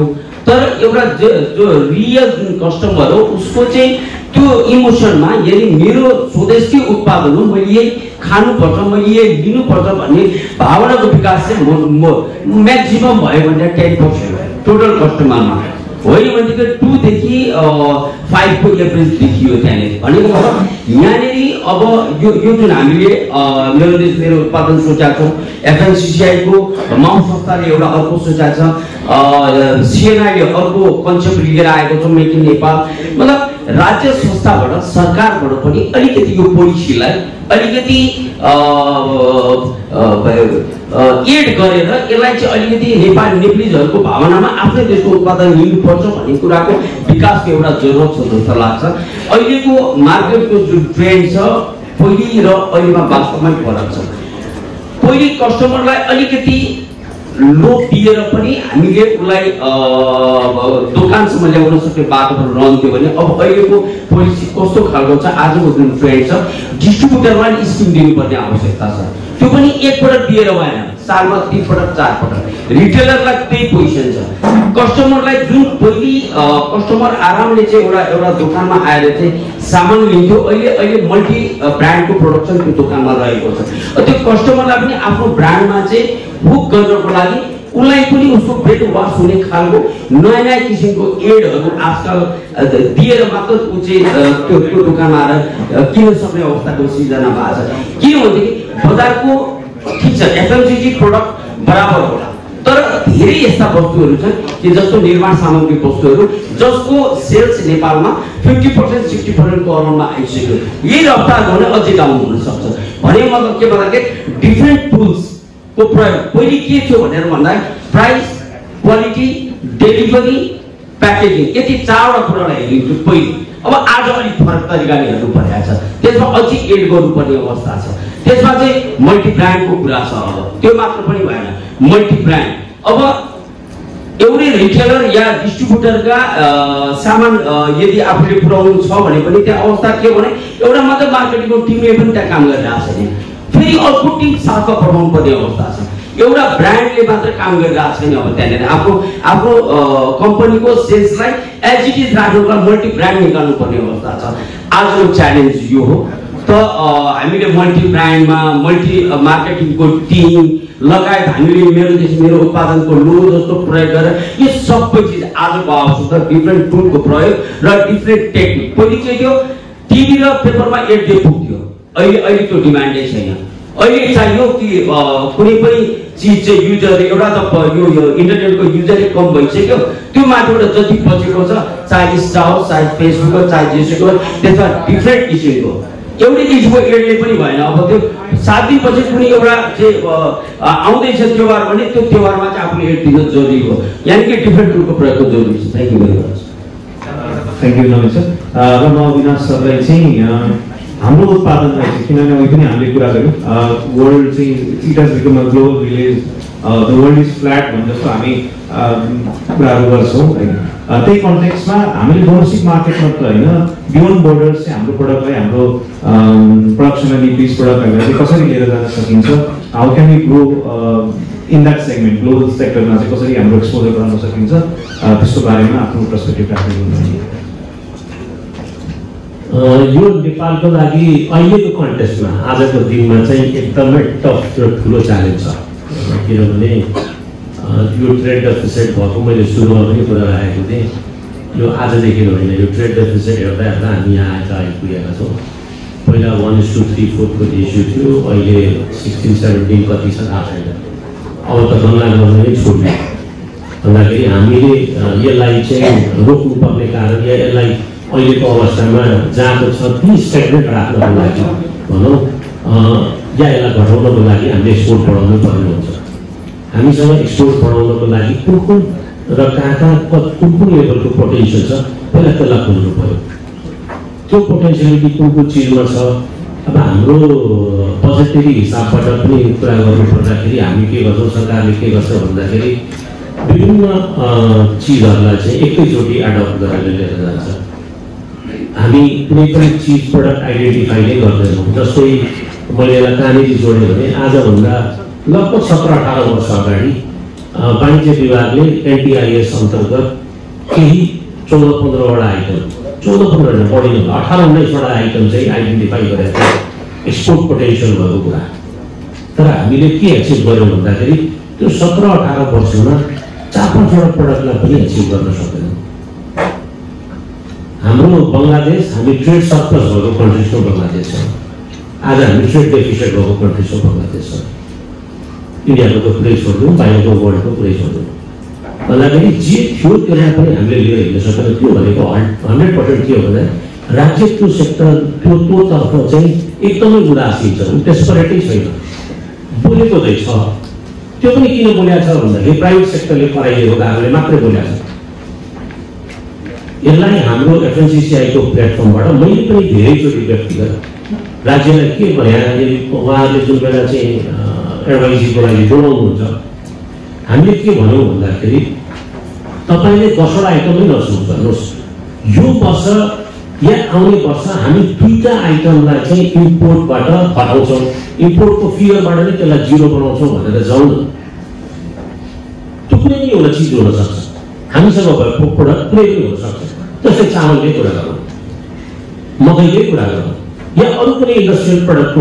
तर एउटा जो जो रियल जुन कस्टमर हो उसको चाहिँ त्यो इमोसनमा यदि मेरो स्वदेशी उत्पादन हो, मैले यही खानुपर्छ, मैले यही लिनुपर्छ भन्ने भावनाको विकास चाहिँ म म्याक्सिमम भयो भने टेन पर्सेन्ट टोटल कस्टमरमा होइन भनेको टूदेखि फाइभको एभरेज देखियो त्यहाँनिर. भनेको मतलब यहाँनिर अब यो यो जुन हामीले मेरो देश मेरो उत्पादन सोचाएको छौँ, एफएमसीजीआईको माउ संस्थाले एउटा अर्को सोचाएको छ, सिएनआईले अर्को कन्सेप्ट लिएर आएको छ मेक इन नेपाल. मतलब राज्य संस्थाबाट सरकारबाट पनि अलिकति यो पोलिसीलाई अलिकति एड गरेर यसलाई चाहिँ अलिकति नेपाली नेपालीहरुको भावनामा आफ्नै देशको उत्पादन लिनु पर्छ भन्ने कुराको विकासको एउटा जरुरत छ जस्तो लाग्छ। अहिलेको मार्केटको जुन ट्रेन्ड छ पहिले र अहिलेमा वास्तवमा फरक छ। पहिले कस्टमरलाई अलिकति लोभ दिएर पनि हामीले उलाई दोकानसम्म ल्याउन सक्ने बाटोहरू रहन्थ्यो भने अब अहिलेको पोलिसी कस्तो खालको छ आजको जुन ट्रेन्ड छ डिस्ट्रिब्युटरमा स्किम दिनुपर्ने आवश्यकता छ। त्यो पनि एकपटक दिएर भएन, सालमा दुई पटक चार पटक। रिटेलरलाई त्यही पोजिसन छ। कस्टमरलाई जुन पहिले कस्टमर आरामले चाहिँ एउटा एउटा दोकानमा आएर चाहिँ सामान लिन्थ्यो अहिले अहिले मल्टी ब्रान्डको प्रोडक्सन त्यो दोकानमा रहेको छ। त्यो कस्टमरलाई पनि आफ्नो ब्रान्डमा चाहिँ बुक गर्नको लागि उनलाई पनि उसको ब्रेड वास हुने खालको नयाँ नयाँ किसिमको एडहरू आजकल दिएर मात्र ऊ चाहिँ त्यो त्यो दोकानमा आएर किन्न सक्ने अवस्थाको सिर्जना भएको छ। के हो भने बजारको ठिक छ एफएमसीजी प्रोडक्ट बराबर होला तर धेरै यस्ता वस्तुहरू छन् कि जस्तो निर्माण सामग्री वस्तुहरू जसको सेल्स नेपालमा पचास प्रतिशत साठ्ठी प्रतिशत को अराउन्डमा आइसक्यो। यही रफ्तार भने अझै डाउन हुन सक्छ। भने मतलब के भन्दाखेरि डिफ्रेन्ट टुल्स को प्रयोग पहिले के थियो भनेर भन्दा प्राइस क्वालिटी डेलिभरी प्याकेजिङ यति चारवटा कुरालाई हेरिन्थ्यो पहिले। अब आज अलिक फरक तरिकाले हेर्नु परिरहेको छ। त्यसमा अझै एड गर्नुपर्ने अवस्था छ। त्यसमा चाहिँ मल्टी ब्रान्डको कुरा छ। त्यो मात्र पनि भएन मल्टी ब्रान्ड। अब एउटै रिटेलर या डिस्ट्रिब्युटरका सामान यदि आफूले पुर्याउनु छ भने पनि त्यहाँ अवस्था के भने एउटा मात्र मार्केटिङको टिमले पनि त्यहाँ काम गरिरहेको छैन। फेरि अर्को टिम साथमा पठाउनु पर्ने अवस्था छ। एउटा ब्रान्डले मात्र काम गरिरहेको छैन। अब त्यहाँनिर आफ्नो आफ्नो कम्पनीको सेल्सलाई एज इट इज राख्नुको मल्टी ब्रान्ड निकाल्नुपर्ने अवस्था छ। आजको च्यालेन्ज यो हो। त हामीले मल्टी ब्रान्डमा मल्टी मार्केटिङको टिम लगायत हामीले मेरो देश मेरो उत्पादनको लो जस्तो प्रयोग गरेर यो सबै चिज आजको आवश्यकता डिफ्रेन्ट टुलको प्रयोग र डिफ्रेन्ट टेक्निक। पहिले के थियो टिभी र पेपरमा एड डे पुग्थ्यो। अहिले अहिले त्यो डिमान्डै छैन। अहिले चाहियो कि कुनै पनि चिज चाहिँ युजर एउटा त यो इन्टरनेटको युजरै कम भइसक्यो। त्यो माथिबाट जति बचेको छ चाहे इन्स्टा होस् चाहे फेसबुक होस् चाहे जेसुको त्यसमा डिफ्रेन्ट इस्युको एउटै इस्युको एडले पनि भएन। अब त्यो सात दिनपछि कुनै एउटा चाहिँ आउँदैछ त्योहार भने त्यो त्योहारमा चाहिँ आफूले एड दिन जरुरी हो। यानि कि डिफ्रेन्ट टुलको प्रयोगको जरुरी छ। Thank you very much. Thank you Namit sir र म अविनाश सरलाई चाहिँ हाम्रो उत्पादनलाई चाहिँ किनभने अघि पनि हामीले कुरा गऱ्यौँ वर्ल्ड चाहिँ it has become a global village the world is flat भन्ने जस्तो हामी कुराहरू गर्छौँ होइन। त्यही कन्टेक्स्टमा हामीले डोमेस्टिक मार्केट मात्र होइन बियोन्ड बोर्डर्स चाहिँ हाम्रो प्रडक्टलाई हाम्रो प्रडक्सनल इपिज प्रडक्टहरूलाई चाहिँ कसरी लिएर जान सकिन्छ how can you grow in that segment global सेक्टरमा चाहिँ कसरी हाम्रो एक्सपोजर गर्न सकिन्छ त्यसको बारेमा आफ्नो पर्सपेक्टिभ राख्नु। यो नेपालको लागि अहिलेको कन्टेस्टमा आजको दिनमा चाहिँ एकदमै टफ र ठुलो च्यालेन्ज छ। किनभने यो ट्रेड डेफिसिट भएको मैले सुरुमा पनि कुरा राखेको थिएँ। यो आजदेखि होइन यो ट्रेड डेफिसिट हेर्दा हेर्दा हामी यहाँ आएर आइपुगेका छौँ। पहिला वान इज टू थ्री फोर्थको इस्यु थियो अहिले सिक्सटिन सेभेन्टिन कति छ थाहा छैन। अब त गङ्गा गर्न नै छोड्ने भन्दाखेरि हामीले यसलाई चाहिँ रोक्नुपर्ने कारण या यसलाई अहिलेको अवस्थामा जहाँको छ ती स्ट्यागनेट राख्नको लागि भनौँ या यसलाई घटाउनको लागि हामीले एक्सपोर्ट बढाउनु पर्ने हुन्छ। हामीसँग एक्सपोर्ट बढाउनको लागि कुन कुन र कहाँ कहाँ कुन कुन लेभलको पोटेन्सियल छ पहिला त्यसलाई खोज्नु पऱ्यो। त्यो पोटेन्सियलिटी कुन कुन चिजमा छ। अब हाम्रो बजेटरी हिसाबबाट पनि कुरा गर्नु पर्दाखेरि हामी के गर्छौँ सरकारले के गर्छ भन्दाखेरि विभिन्न चिजहरूलाई चाहिँ एकैचोटि एडप्ट गरेर लिएर जान्छ। हामी कुनै पनि चिज प्रडक्ट आइडेन्टिफाई नै गर्दैनौँ। जस्तै मैले यसलाई कहाँनिर जोडेँ भने आजभन्दा लगभग सत्र अठार वर्ष अगाडि वाणिज्य विभागले एनटिआइएस अन्तर्गत केही चौध पन्ध्रवटा आइटम चौध पन्ध्रवटा बढी नभए अठार उन्नाइसवटा आइटम चाहिँ आइडेन्टिफाई गरेको थियो एक्सपोर्ट पोटेन्सियल भएको कुरा। तर हामीले के एचिभ गऱ्यौँ भन्दाखेरि त्यो सत्र अठार वर्षमा चार पाँचवटा प्रडक्टलाई पनि एचिभ गर्न सकेनौँ। हाम्रो बङ्गलादेश हामी ट्रेड सरप्लस भएको कन्ट्री छौँ बङ्गलादेश छ। आज हामी ट्रेड डेफिसिट भएको कन्ट्री छौँ बङ्गलादेश छ। इन्डियाको कुरै छोड्नु बाहिरको वर्ल्डको कुरै छोड्नु one hundred percent Rajesh to sector to two thousand chain, economic gurasi, desperate way. Bullet of the saw. Tony Bulasa, the private sector, Matribulas. Yellow Hamlo, F M C G platform, but a military behavior figure. Rajan Kibaya, Kovali, Zulbera chain, Airways, Dolmuza. Hamlet Kibano, that is. Topile Kosora, I come in or super. You possess. Yeah, only person, I mean, Twitter item like import butter, but also import for fear butter, zero, but also the zone. To play you a cheese or something. I'm some of a product playing or something. That's a channel. Mokai, yeah, all industrial product.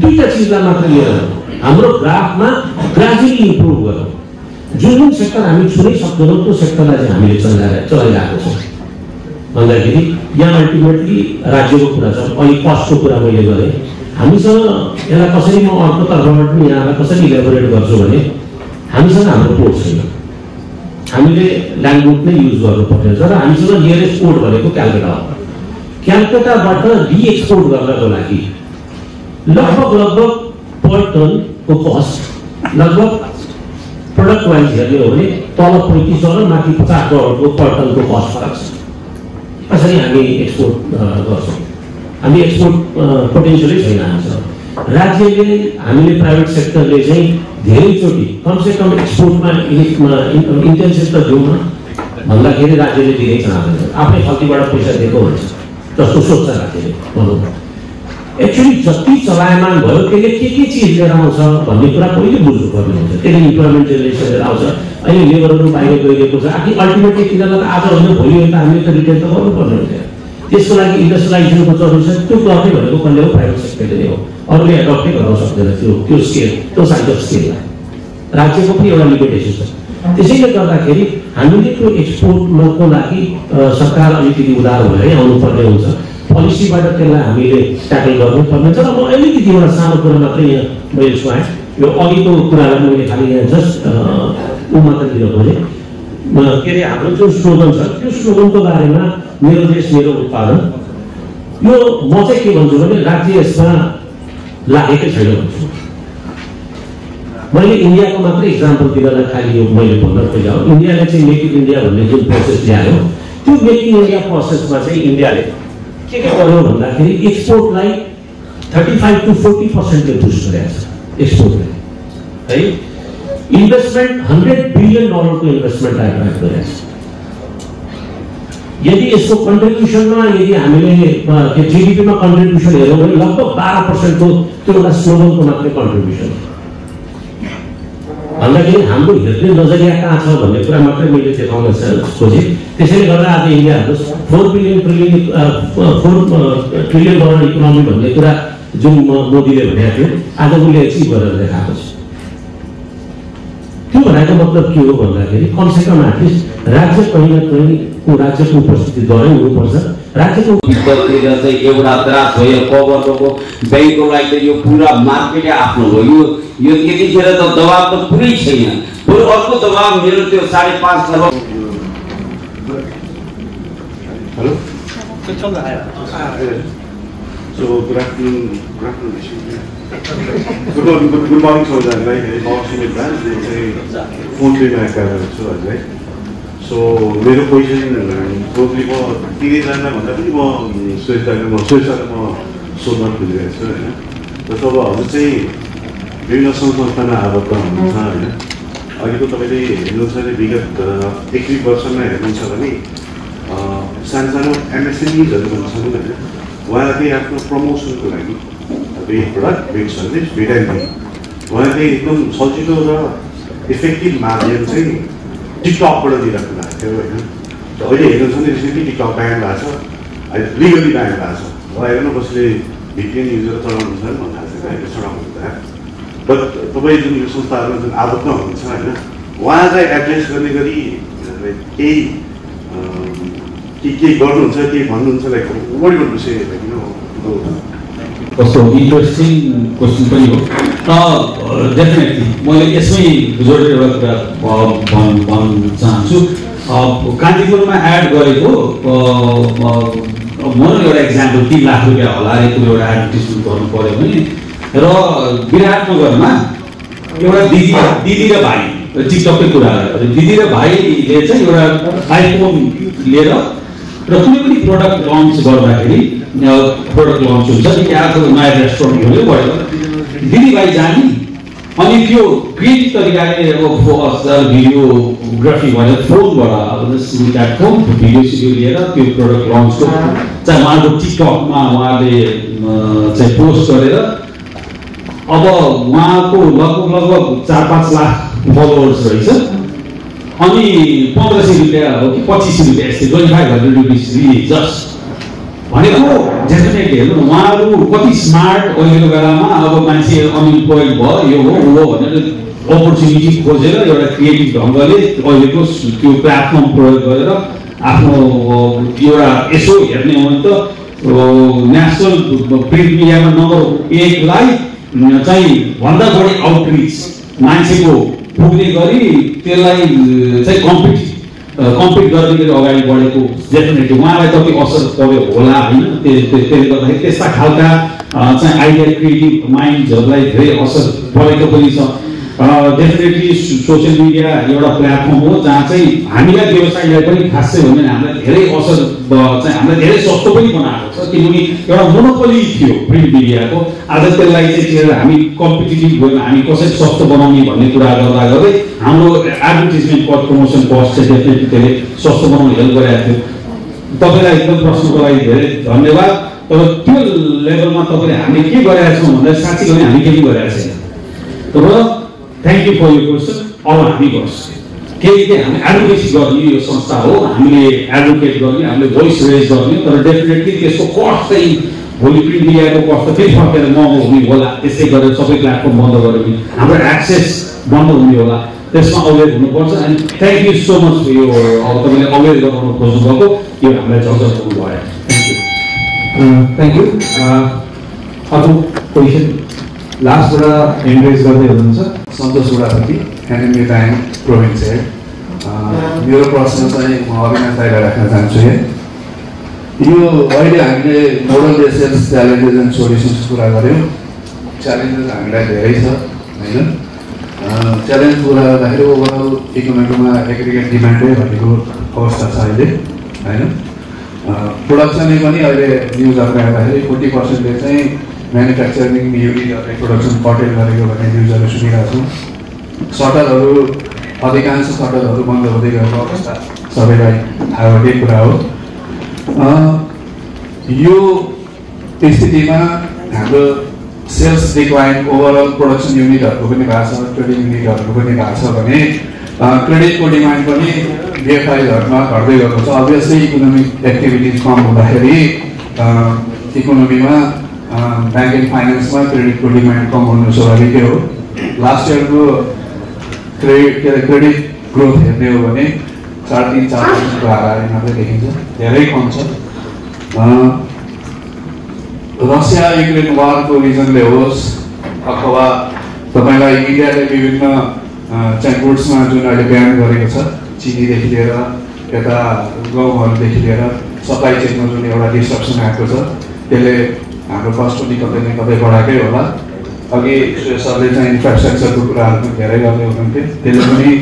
Twitter is not clear. I'm not graph, gradually improve. Junior sector, I mean, Suresh of the local sector as an American. Ultimately, Rajo Purasa, or Costco Purava. Hamisa, Elacosimo or Cotaromi, Alacosan elaborated Gorsovane. Hamisa and Portsina. Hamile language may use or potential. Hamisa here is food for Calcutta. Calcutta butter de export Galagalaki. Lot of love per ton cost. Love of product wise here only, tall of British or Maki Paco per ton to cost. Actually, I mean export also. I mean export potentially is answer. Rajya, I mean private sector ले जाएं धीरे छोटी, कम से कम export में इन intensive तक जो ना, मतलब केरे राज्य ले धीरे चला रहे हैं। आपने फालतू बड़ा पैसा देखो बच्चे, तो सोचता रहते हैं, बोलो। Actually जबकि चलाए मान भर के लिए क्या-क्या चीज़ ले रहा हूँ सर, बंदी पूरा कोई भी बुजुर्ग का नहीं होता, तेरे employment generation ले रहा हूँ सर, अरे लेबर रूम पाएगा तो ये कुछ, आखिर ultimately किधर ना आज हमने बोली है तो हमने तो रिटेल तो बहुत बन रहे हैं, इस तरह की industrialization कुछ और उससे तू कॉपी बने को कर ले वो private sector ले हो, और ले adopt कर लो सब जगह से क्यों scale, तो साइज़ scale है, राज्य को भी वाली limitation है, इसीलिए करता केरी हमने तो export में को लाके सरकार अनिति उधार हो रहे हैं और ऊपर ले हो sir policy by the Tela, Amide, tackle government, but everything you are a son of Kurana, where it's right. You only go Kurana, Hali, and just Umatani. Kerry, two students are two students of Arena, near this near father. You Mosaki on the Rati Esma, La Ekashadon. Well, India, for example, developed Hali of Moyapon, India, let's say, make it India, making process Jaro. To making India process, must say India. Export like thirty-five to forty percent export right? Investment one hundred billion dollars to investment contribution G D P contribution twelve percent to contribution four billion trillion uh, four trillion dollar economy भन्ने कुरा जुन मोदीले भनेको थियो आज उले अचीभ गरेर देखाएको छ त्यो भनेको मतलब के हो भन्दाखेरि कम से कम एटलिस्ट राज्य पहिला पनि को राज्यको उपस्थिति दरै हुनु पर्छ राज्यको विपक्षतिर चाहिँ एउटा त्रास भयो कभरको बैंकको लागि यो पूरा मार्केट आफ्नो हो यो यो यतिखेर त दबाब त पुरै छैन पुरै अर्को दबाब मेरो त्यो साढे पाँच crore Hello? So, good afternoon, good afternoon, good morning, good, good morning, so that right, in advance, they say, fourthly, I so right. So, my position, fourthly, for T V, I'm Suez Pakurel, so not to do so, so, I would say, we are some kind of a problem, Sanzano M S M Es are the Why they have no promotion to like be product, be service, be anything. Why they become surgical effective margin saying TikTok product is like So, okay, Innocent is really TikTok banned as I legally banned as well. I don't know possibly between users around that. But the way the news is and other problems, why they address the what do you want to say? Like, you know, also interesting question पनि हो र definitely म यसमै जोडेर एउटा कुरा भन्न चाहन्छु कान्तिपुरमा एड गरेको मलाई एउटा एक्जाम्पल तीन लाख रुपैयाँ होला रे कुनै एउटा एडभर्टाइजमेन्ट गर्नु पर्यो भने र विराटनगरमा एउटा दिदी दिदी र भाइ टिकटकको कुरा गरेर दिदी र भाइले चाहिँ एउटा आइफोन लिएर र कुनै पनि प्रोडक्ट लन्च गर्दाखेरि प्रोडक्ट लन्च हुन्छ नि आज नयाँ रेस्टुरेन्ट हुने भयो दिदी भाइ जाने अनि त्यो क्रिएटिभ तरिकाले अब भिडियोग्राफी भनेर फोनबाट अब प्लेटफर्म भिडियो सिडियो लिएर त्यो प्रोडक्ट लन्चको चाहिँ उहाँको टिकटकमा उहाँले चाहिँ पोस्ट गरेर अब उहाँको लगभग लगभग चार पाँच लाख फलोवर्स रहेछ अनि पंद्रह सौ रुपया हो कि पच्चीस सौ रुपया ये twenty five hundred rupees just definitely हेन वहाँ कति स्मार्ट अहिलेको बेलामा अब मान्छे अनइम्प्लोइड भयो हो भनेर अपर्च्युनिटी खोजेर एउटा क्रिएटिभ ढङ्गले अहिलेको त्यो प्लेटफर्म प्रयोग गरेर आफ्नो एउटा यसो हेर्ने हो भने त नेसनल प्रिन्ट मिडियामा नम्बर एकलाई चाहिँ भन्दा बढी आउटरिच मान्छेको पुग्ने गरी त्यसलाई चाहिँ कम्पिट कम्पिट गर्ने गरी अगाडि बढेको डेफिनेटली उहाँलाई तपाईँ असर पर्यो होला होइन त्यसले गर्दाखेरि त्यस्ता खालका चाहिँ आइडिया क्रिएटिभ माइन्ड्सहरूलाई धेरै असर परेको पनि छ डेफिनेटली सोसियल मिडिया एउटा प्लेटफर्म हो जहाँ चाहिँ हामीलाई व्यवसायीलाई पनि खासै हुँदैन हामीलाई धेरै असर चाहिँ हामीलाई धेरै सस्तो पनि बनाएको छ किनभने एउटा मोनोपोली थियो प्रिन्ट मिडियाको आज त्यसलाई चाहिँ हामी कम्पिटेटिभ भएन हामी कसरी सस्तो बनाउने भन्ने कुरा गर्दा गर्दै हाम्रो एडभर्टाइजमेन्ट कस्ट प्रमोसन कस्ट चाहिँ डेफिनेटली त्यसले सस्तो बनाउन हेल्प गरेको थियो तपाईँलाई एकदम प्रश्नको लागि धेरै धन्यवाद तर त्यो लेभलमा तपाईँले हामीले के गरेका छौँ भन्दा साँच्चै भने हामी केही गरेका छैन र thank you for your question अब हामी गर्छौं केही हामी एडभोकेसी गर्ने यो संस्था हो हामीले एडभोकेट गर्ने हामीले भोइस रेज गर्ने तर डेफिनेटली त्यसको कस्ट चाहिँ भोलि प्रिन्ट मिडियाको कस्ट फेरि फर्केर महँगो हुने होला त्यसै गरेर सबै प्लेटफर्म बन्द गऱ्यो भने हाम्रो एक्सेस बन्द हुने होला त्यसमा अवेर हुनुपर्छ and thank you so much for यो अब तपाईँले अवेर गराउन खोज्नुभएको यो हामीलाई जज गर्नुभयो थ्याङ्क यू अर्को क्वेसन लास्ट बड़ा एन्ड्रेस करते हुए सन्तोष बुढ़ापति एनएमए टाइम प्रोविन्स हेड मेरे प्रश्न चाहे अविनाश दाई राख्न चाहन्छु यो अहिले हामीले model basis challenges and solutions कुरा गर्यौं च्यालेन्जेस हामीलाई धेरै छ हैन च्यालेन्ज कुरा गर्दाखेरि ओभरअल इकोनोमीमा एग्रिगेट डिमान्ड भनेको अवस्था छ अहिले हैन प्रोडक्सनले पनि अहिले न्यूज आउँदै गर्दाखेरि चालीस प्रतिशतले चाहिँ मैन्युफैक्चरिंग यूनिटहरूले प्रोडक्शन कटेल गरेको भन्ने न्यूजहरू सुनिरहेको छौँ सटरहरू अधिकांश सटरहरू बन्द हुँदै गएको अवस्था सबैलाई थाहा भएकै कुरा हो यो स्थितिमा हाम्रो सेल्स डिक्लाइन ओभरअल प्रोडक्शन युनिटहरूको पनि भएको छ ट्रेडिङ युनिटहरूको पनि भएको छ भने क्रेडिटको डिमान्ड पनि व्यवसायीहरूमा घट्दै गएको छ अभियसली इकोनोमिक एक्टिभिटिज कम हुँदाखेरि इकोनोमीमा बैंक एंड फाइनेंस में क्रेडिट को डिमांड कम होने स्वाभाविक हो लास्ट इयर को क्रेडिट क्रेडिट ग्रोथ हेने हो चार तीन चार पर्सेंट को हार मात्र देखिन्छ धेरै कम छ रसिया युक्रेन वार को रिजनले होस् अथवा तपाईलाई इन्डियाले विभिन्न चाहिँ गुड्समा जुन अहिले ब्यान गरेको छ चिनीदेखि लिएर यता गहुँहरूदेखि लिएर सप्लाई चेनमा जुन एउटा डिस्ट्रप्सन आएको छ त्यसले हाम्रो कस्ट पनि कतै न कतै बढाएकै होला अघि सरले चाहिँ इन्फ्रास्ट्रक्चरको कुराहरू पनि धेरै गर्दै हुनुहुन्थ्यो त्यसले पनि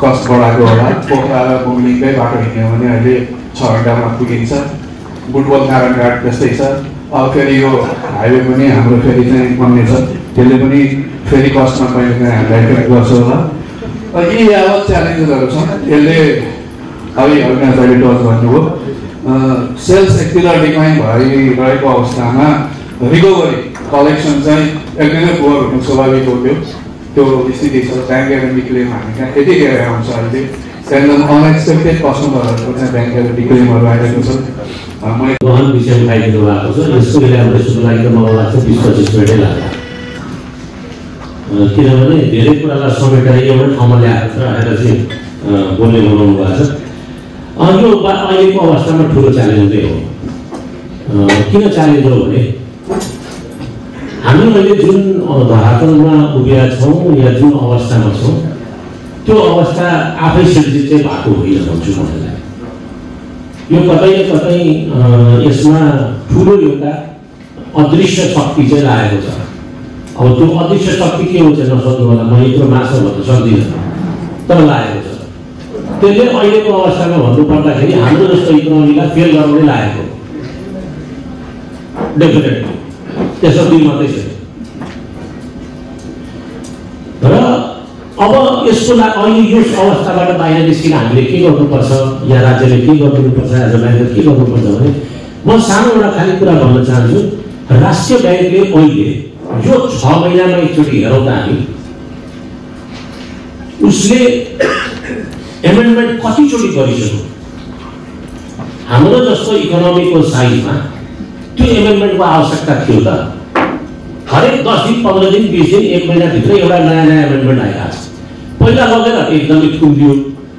कस्ट बढाएको होला पोखरा र बुम्लिङकै बाटो हिँड्यो भने अहिले छ घन्टामा पुगिन्छ बुटवल नारायणघाट त्यस्तै छ अब फेरि यो हाइवे पनि हाम्रो फेरि चाहिँ बन्ने छ त्यसले पनि फेरि कस्टमा कहिले हामीलाई इफेक्ट गर्छ होला र यी यावत च्यालेन्जेसहरू छन् यसले अघि अघि मैले टच गर्नुभयो सेल्स एक्टिभर डिक्लाइन भइरहेको अवस्थामा रिकभरी कलेक्सन चाहिँ एकदमै पुवर हुनु स्वाभाविक हो त्यो स्थिति छ ब्याङ्क ग्यारेन्टी क्लेम हामी कहाँ यतिखेर आउँछ अहिले त्यहाँदेखि अनएक्सपेक्टेड कस्टमरहरूको चाहिँ ब्याङ्क ग्यारेन्टी क्लेमहरू आइरहेको छ मैले गहन विषय उठाइदिनु भएको छ यसको बेला हाम्रो यसको लागि त मलाई लाग्छ बिस पच्चिस मिनटै लाग्छ किनभने धेरै कुरालाई समेटेर एउटा ठाउँमा ल्याएर चाहिँ बोल्ने बनाउनु भएको छ यो अहिलेको अवस्थामा ठुलो च्यालेन्ज हो किन च्यालेन्ज हो भने हामी अहिले जुन धरातलमा उभिया छौं या जुन अवस्थामा छौं त्यो अवस्था आफै सिर्जितै भएको होइन भन्छु म। यो कतै कतै यसमा ठूलो एउटा अदृश्य शक्ति चाहिँ लागेको छ। अब त्यो अदृश्य शक्ति के हो चाहिँ नसोध्नु होला, म यत्रो मासु भन्न सक्दिनँ तर लागेको छ। त्यसले अहिलेको अवस्थामा भन्नु पर्दाखेरि हाम्रो जस्तो इकोनोमीलाई फेल गराउनै लागेको डेफिनेटली त्यसो दुई मात्रै छ। र अब यसको लागि अहिले यो अवस्थाबाट बाहिर निस्किन हामीले के गर्नुपर्छ या राज्यले के गर्नुपर्छ एज अ ब्याङ्कले के गर्नुपर्छ भने म सानो एउटा खालि कुरा भन्न चाहन्छु। राष्ट्रिय ब्याङ्कले अहिले यो छ महिनामा एकचोटि हेरौँ त हामी उसले एमेन्डमेन्ट कतिचोटि गरिसक्यो। हाम्रो जस्तो इकोनोमीको साइजमा त्यो एमेन्डमेन्टको आवश्यकता थियो त? हरेक दस दिन पन्ध्र दिन बिस दिन एक महिनाभित्रै एउटा नयाँ नयाँ एमेन्डमेन्ट आइरहेको छ। पहिला लगेर एकदमै कुम्दियो,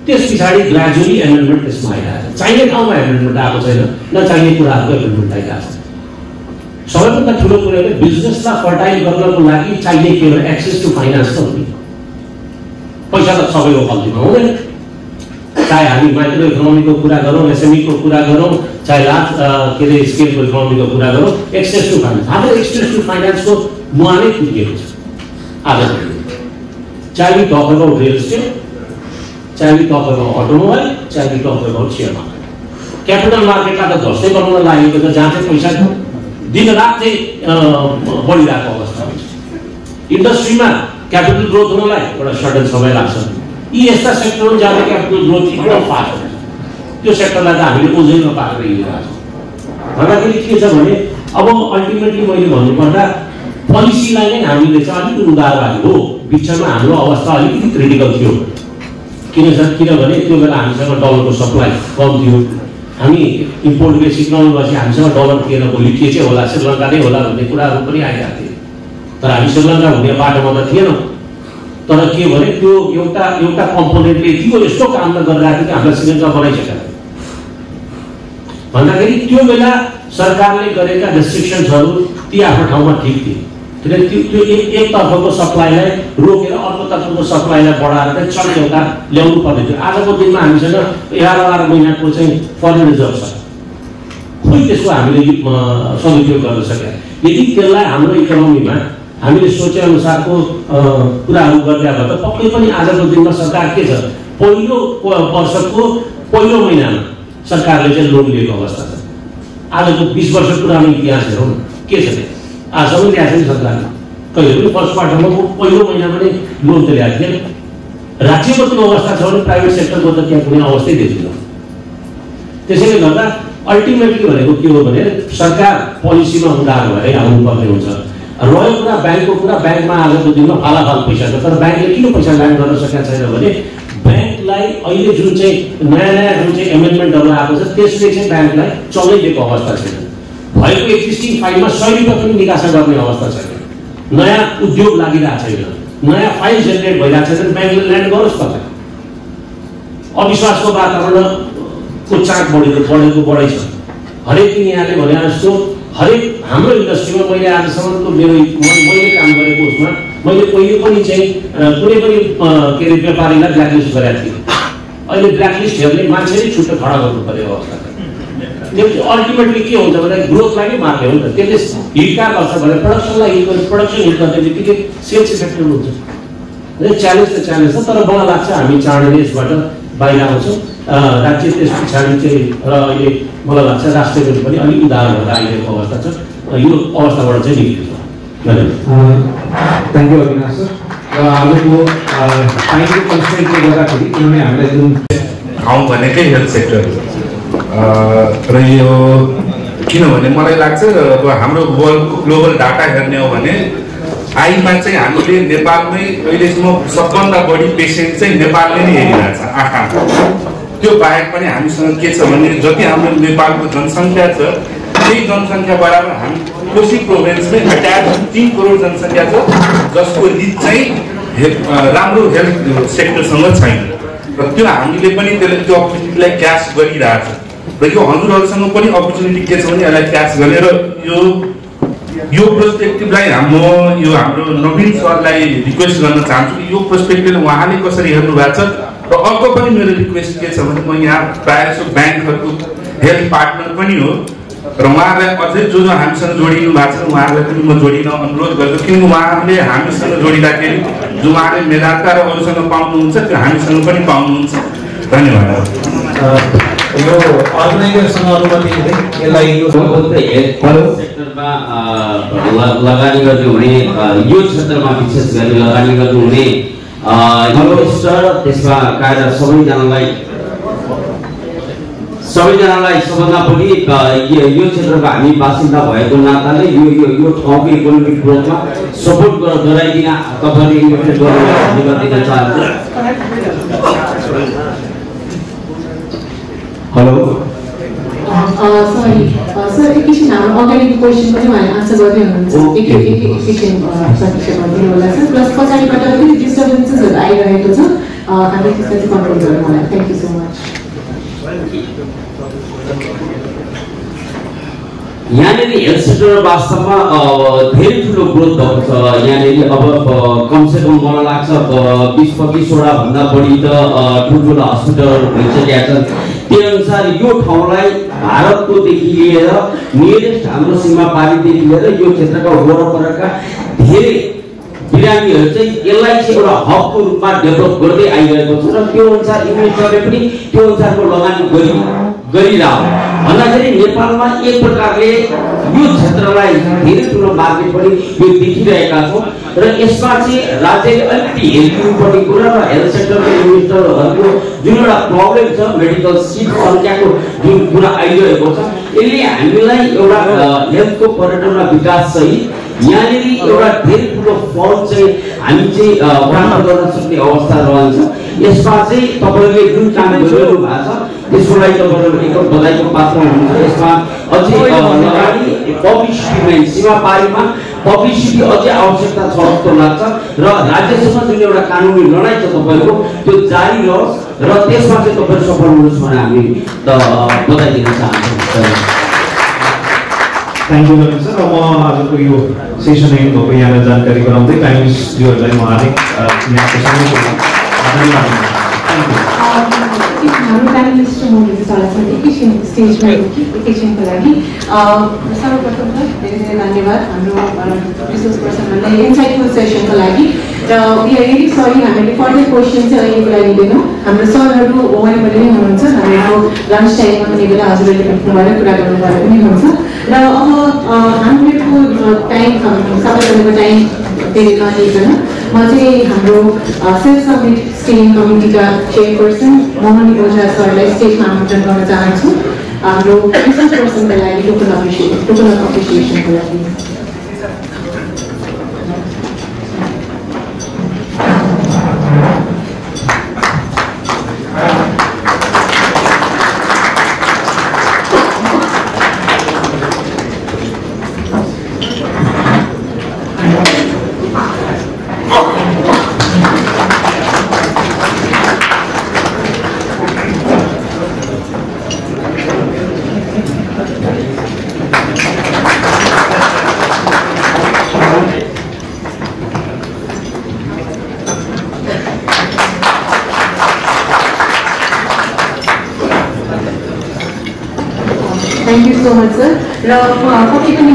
त्यस पछाडि ग्रेजुअली एमेन्डमेन्ट त्यसमा आइरहेको छ। चाहिने ठाउँमा एमेन्डमेन्ट आएको छैन, नचाहिने कुराहरूको एमेन्डमेन्ट आइरहेको छ। सबैभन्दा ठुलो कुरा चाहिँ बिजनेसलाई फर्टाइल गर्नको लागि चाहिने के हो? एक्सेस टु फाइनेन्स त हुने। पैसा त सबैको खल्तीमा हुँदैन, चाहे हामी माइक्रो इकोनोमीको कुरा गरौँ, एसएमईको कुरा गरौँ, चाहे लार्ज के अरे स्केलको इकोनोमीको कुरा गरौँ, एक्सेस टु फाइनेन्स। हाम्रो एक्सेस टु फाइनेन्सको मुहा नै पुगेको छ आज। चाहे टक अबाउट रियल इस्टेट, चाहे टक अबाउट अटोमोबाइल, चाहे talk about share market, capital मार्केटलाई त ध्वस्तै बनाउन लागेको छ, जहाँ चाहिँ पैसा दिनरात चाहिँ बढिरहेको अवस्था हुन्छ। इन्डस्ट्रीमा क्यापिटल ग्रोथ हुनलाई एउटा सर्टेन समय लाग्छ। यी यस्ता सेक्टरमा जाँदा क्यापिटल ग्रोथ एकदम फास्ट हुन्छ। त्यो सेक्टरलाई त हामीले ओझेलमा पारेर हिँडिरहेको छौँ। भन्दाखेरि के छ भने अब अल्टिमेटली मैले भन्नुपर्दा पोलिसीलाई नै हामीले चाहिँ अलिकति उदारवादी हो। बिचमा हाम्रो अवस्था अलिकति क्रिटिकल थियो, किन किनभने त्यो बेला हामीसँग डलरको सप्लाई कम थियो। हामी इम्पोर्ट बेस इकोनोमी भएपछि हामीसँग डलर थिएन, भोलि के चाहिँ होला, श्रीलङ्का नै होला भन्ने कुराहरू पनि आइरहेको थियो। तर हामी श्रीलङ्का हुने बाटोमा त थिएनौँ। तर के भने त्यो एउटा एउटा कम्पोनेन्टले त्यो यस्तो काम त गरिरहेको थियो कि हामीलाई श्रीलङ्का बनाइसकेको भन्दाखेरि त्यो बेला सरकारले गरेका रेस्ट्रिक्सन्सहरू ती आफ्नो ठाउँमा ठिक थिए, किनभने त्यो एकतर्फको सप्लाईलाई रोकेर अर्कोतर्फको सप्लाईलाई बढाएर चाहिँ चल्ने एउटा ल्याउनु पर्ने थियो। आजको दिनमा हामीसँग एघार बाह्र महिनाको चाहिँ फरेन रिजर्भ छ, खोइ त्यसको हामीले सदुपयोग गर्न सकेका। यदि त्यसलाई हाम्रो इकोनोमीमा हामीले सोचेअनुसारको कुराहरू गर्दा भए त पक्कै पनि आजको दिनमा सरकार के छ, पहिलो वर्षको पहिलो महिनामा सरकारले चाहिँ लोन लिएको अवस्था छ। आजको बिस वर्ष पुरानो इतिहास हेरौँ के छ, आजसम्म ल्याएको छैन सरकारले, कहिले पनि फर्स्ट क्वार्टरमा पहिलो महिनामा नै लोन त ल्याएको थिएन। राज्यको त्यो अवस्था छ भने प्राइभेट सेक्टरको त त्यहाँ कुनै अवस्थै देखिँदैन। त्यसैले गर्दा अल्टिमेटली भनेको के हो भने सरकार पोलिसीमा उदार भएर आउनुपर्ने हुन्छ। रह्यो कुरा ब्याङ्कको कुरा, ब्याङ्कमा आजको दिनमा फालाफाल पैसा छ, तर ब्याङ्कले किन पैसा ल्यान्ड गर्न सकेका छैन भने ब्याङ्कलाई अहिले जुन चाहिँ नयाँ नयाँ जुन चाहिँ एमेन्डमेन्टहरू आएको छ त्यसले चाहिँ ब्याङ्कलाई चलै दिएको अवस्था छैन। भएको एक्जिस्टिङ फाइलमा सय रुपियाँ पनि निकासा गर्ने अवस्था छैन, नयाँ उद्योग लागिरहेको छैन, नयाँ फाइल जेनेरेट भइरहेको छैन। ब्याङ्कले ल्यान्ड गरोस् त अविश्वासको वातावरणको चाक बढेको बढेको बढाइ छ। हरेक दिन यहाँले भने जस्तो हरेक हाम्रो इन्डस्ट्रीमा मैले आजसम्मको मेरो मैले काम गरेको उसमा मैले कहिले पनि चाहिँ कुनै पनि के अरे व्यापारीलाई ब्ल्याकलिस्ट गरेको थिएँ। अहिले ब्ल्याकलिस्ट हेर्ने मान्छे नै छुट्टै खडा गर्नु पर्यो अवस्था। त्यसले अल्टिमेटली के हुन्छ भने ग्रोथलाई नै मार्ने हो नि त। त्यसले हिट कहाँ गर्छ भने प्रडक्सनलाई हिट गर्छ, प्रडक्सन हिट गर्ने बित्तिकै सेल्स इफेक्ट हुन्छ। च्यालेन्ज त च्यालेन्ज छ, तर मलाई लाग्छ हामी चाँडै नै यसबाट बाहिर आउँछौँ। राज्य त्यस पछाडि चाहिँ र अहिले मलाई लाग्छ राष्ट्रले पनि अलिक उदाहरण भएर आइरहेको अवस्था छ। यो अवस्थाबाट चाहिँ निस्किन्छ। Thank you Avinash sir. र हालको फाइनेन्सियल कन्सट्रेन्टले गर्दाखेरि किनभने हामीलाई जुन ठाउँ भनेकै हेल्थ सेक्टर र यो किनभने मलाई लाग्छ अब हाम्रो वर्ल्डको ग्लोबल डाटा हेर्ने हो भने आईमा चाहिँ हामीले नेपालमै अहिलेसम्म सबभन्दा बढी पेसेन्ट चाहिँ नेपालले नै हेरिरहेछ आँखामा। त्यो बाहेक पनि हामीसँग के छ भने जति हाम्रो नेपालको जनसङ्ख्या छ त्यही जनसङ्ख्या बराबर हामी कोशी प्रोभिन्समै अट्ठाइस तिन करोड जनसङ्ख्या छ, जसको लिड चाहिँ राम्रो हेल्थ सेक्टरसँग छैन र त्यो हामीले पनि त्यसले त्यो अपर्च्युनिटीलाई क्यास गरिरहेछ। र यो हजुरहरूसँग पनि अपर्च्युनिटी के छ भने यसलाई क्यास गरेर यो यो पर्सपेक्टिभलाई हाम्रो यो हाम्रो नवीन सरलाई रिक्वेस्ट गर्न चाहन्छु कि यो पर्सपेक्टिभले उहाँले कसरी हेर्नु भएको छ र अर्को पनि मेरो रिक्वेस्ट के छ भने म यहाँ प्रायसो बैंकहरुको हेल्थ पार्टनर पनि हो र उहाँहरुलाई अझै जो जो हामीसँग जोडिनु भएको छ उहाँहरुलाई पनि म जोडिन अनुरोध गर्छु किनकि उहाँहरुले हामीसँग जोडिदाखेरि जो उहाँले मेदाता र अरूसँग पाउनुहुन्छ त्यो हामीसँग पनि पाउनुहुन्छ। धन्यवाद। यो अर्गनाइजेसन अनुमति यसलाई यो सम्बन्ध हेल्थ सेक्टरमा लगानी गर्नु हुने यो क्षेत्रमा विशेष गरी लगानी गर्नु हुने इन्भेस्टर त्यसमा कार्य सबैजनालाई सबैजनालाई सबभन्दा बढी यो क्षेत्रको हामी बासिन्दा भएको नाताले यो यो यो ठाउँको इकोनोमिक ग्रोथमा सपोर्ट गर्न गराइदिन तपाईँले इन्भेस्ट गर्न चाहन्छु। Hello. Uh, uh, sorry, uh, sir. I question. I organic question. But you answer very well. Okay. Okay. Question. Sir, question. Sir, plus for any particular disturbances that I have to sir, I will try to control them. Thank you so much. यानी कि health sector वास्तव में धेरै ठुलो growth भएको छ। यानी कि अब कम से कम मलाई लाग्छ बीस पच्चीस वटा भन्दा बढी त ठुल्ठुला हस्पिटलहरू भइसकेका छन्। त्यो अनुसार यो ठाउँलाई भारतको देखि लिएर नियरेस्ट हाम्रो सीमा पारीदेखि लिएर यो क्षेत्रका वरपरका धेरै बिरामीहरू चाहिँ यसलाई चाहिँ एउटा हबको रूपमा डेभलप गर्दै आइरहेको छ र त्यो अनुसार इन्भेस्टरले पनि त्यो अनुसारको लगानी गरि गरिरहेको भन्दाखेरि नेपालमा एक प्रकारले यो क्षेत्रलाई धेरै ठुलो मार्केट पनि यो देखिरहेका छौँ र यसमा चाहिँ राज्यले अलिकति हेरिदिनुपर्ने कुरा र हेल्थ सेक्टरको इन्भेस्टरहरूको जुन एउटा प्रब्लम छ मेडिकल सिट सङ्ख्याको जुन कुरा आइरहेको छ यसले हामीलाई एउटा हेल्थको पर्यटनमा विकास सहित यहाँनिर एउटा धेरै ठुलो फल चाहिँ हामी चाहिँ प्राप्त गर्न सक्ने अवस्था रहन्छ। यसमा चाहिँ तपाईँले जुन काम गरिरहनु भएको छ त्यसको लागि तपाईँहरू एकदम बधाईको पात्र हुनुहुन्छ। यसमा अझै लगानी पब्लिसिटीमा सीमा पारीमा पब्लिसिटी अझै आवश्यकता छ जस्तो लाग्छ र राज्यसँग जुन एउटा कानुनी लडाइँ छ तपाईँको त्यो जारी रहोस् र त्यसमा चाहिँ तपाईँहरू सफल हुनुहोस् भनेर हामी त बधाई दिन चाहन्छौँ। थ्याङ्क यू गर्नु सर। म आजको यो सेसन एन्ड भएको यहाँलाई जानकारी गराउँदै टाइम्सहरूलाई म हालेँ। धन्यवाद। हाम्रो प्यानलिस्ट हुनुहुन्छ सर एकैछिन स्टेजमा एकैछिनको लागि सर्वप्रथम त धेरै धेरै धन्यवाद हाम्रो रिसोर्स पर्सनहरूलाई इन्साइटफुल सेसनको लागि र उयो यही सरी हामीले फर्दर क्वेसन चाहिँ अहिलेको लागि लिँदैनौँ। हाम्रो सरहरू वहाँबाट नै हुनुहुन्छ हाम्रो लन्च टाइममा पनि बेला हजुरहरूले भेट्नुभएर कुरा गर्नुभएर पनि हुन्छ र अब हामीलेको टाइम सबैजनाको टाइम धेरै नलिकन म चाहिँ हाम्रो सेल्फ समिट स्टेरिङ कमिटीका चेयरपर्सन मोहन ओझा सरलाई स्टेजमा आमन्त्रण गर्न चाहन्छु हाम्रो रिसोर्स पर्सनको लागि टोकन अप्रिसिएसन टोकन अप्रिसिएसनको लागि। Thank you so much, sir.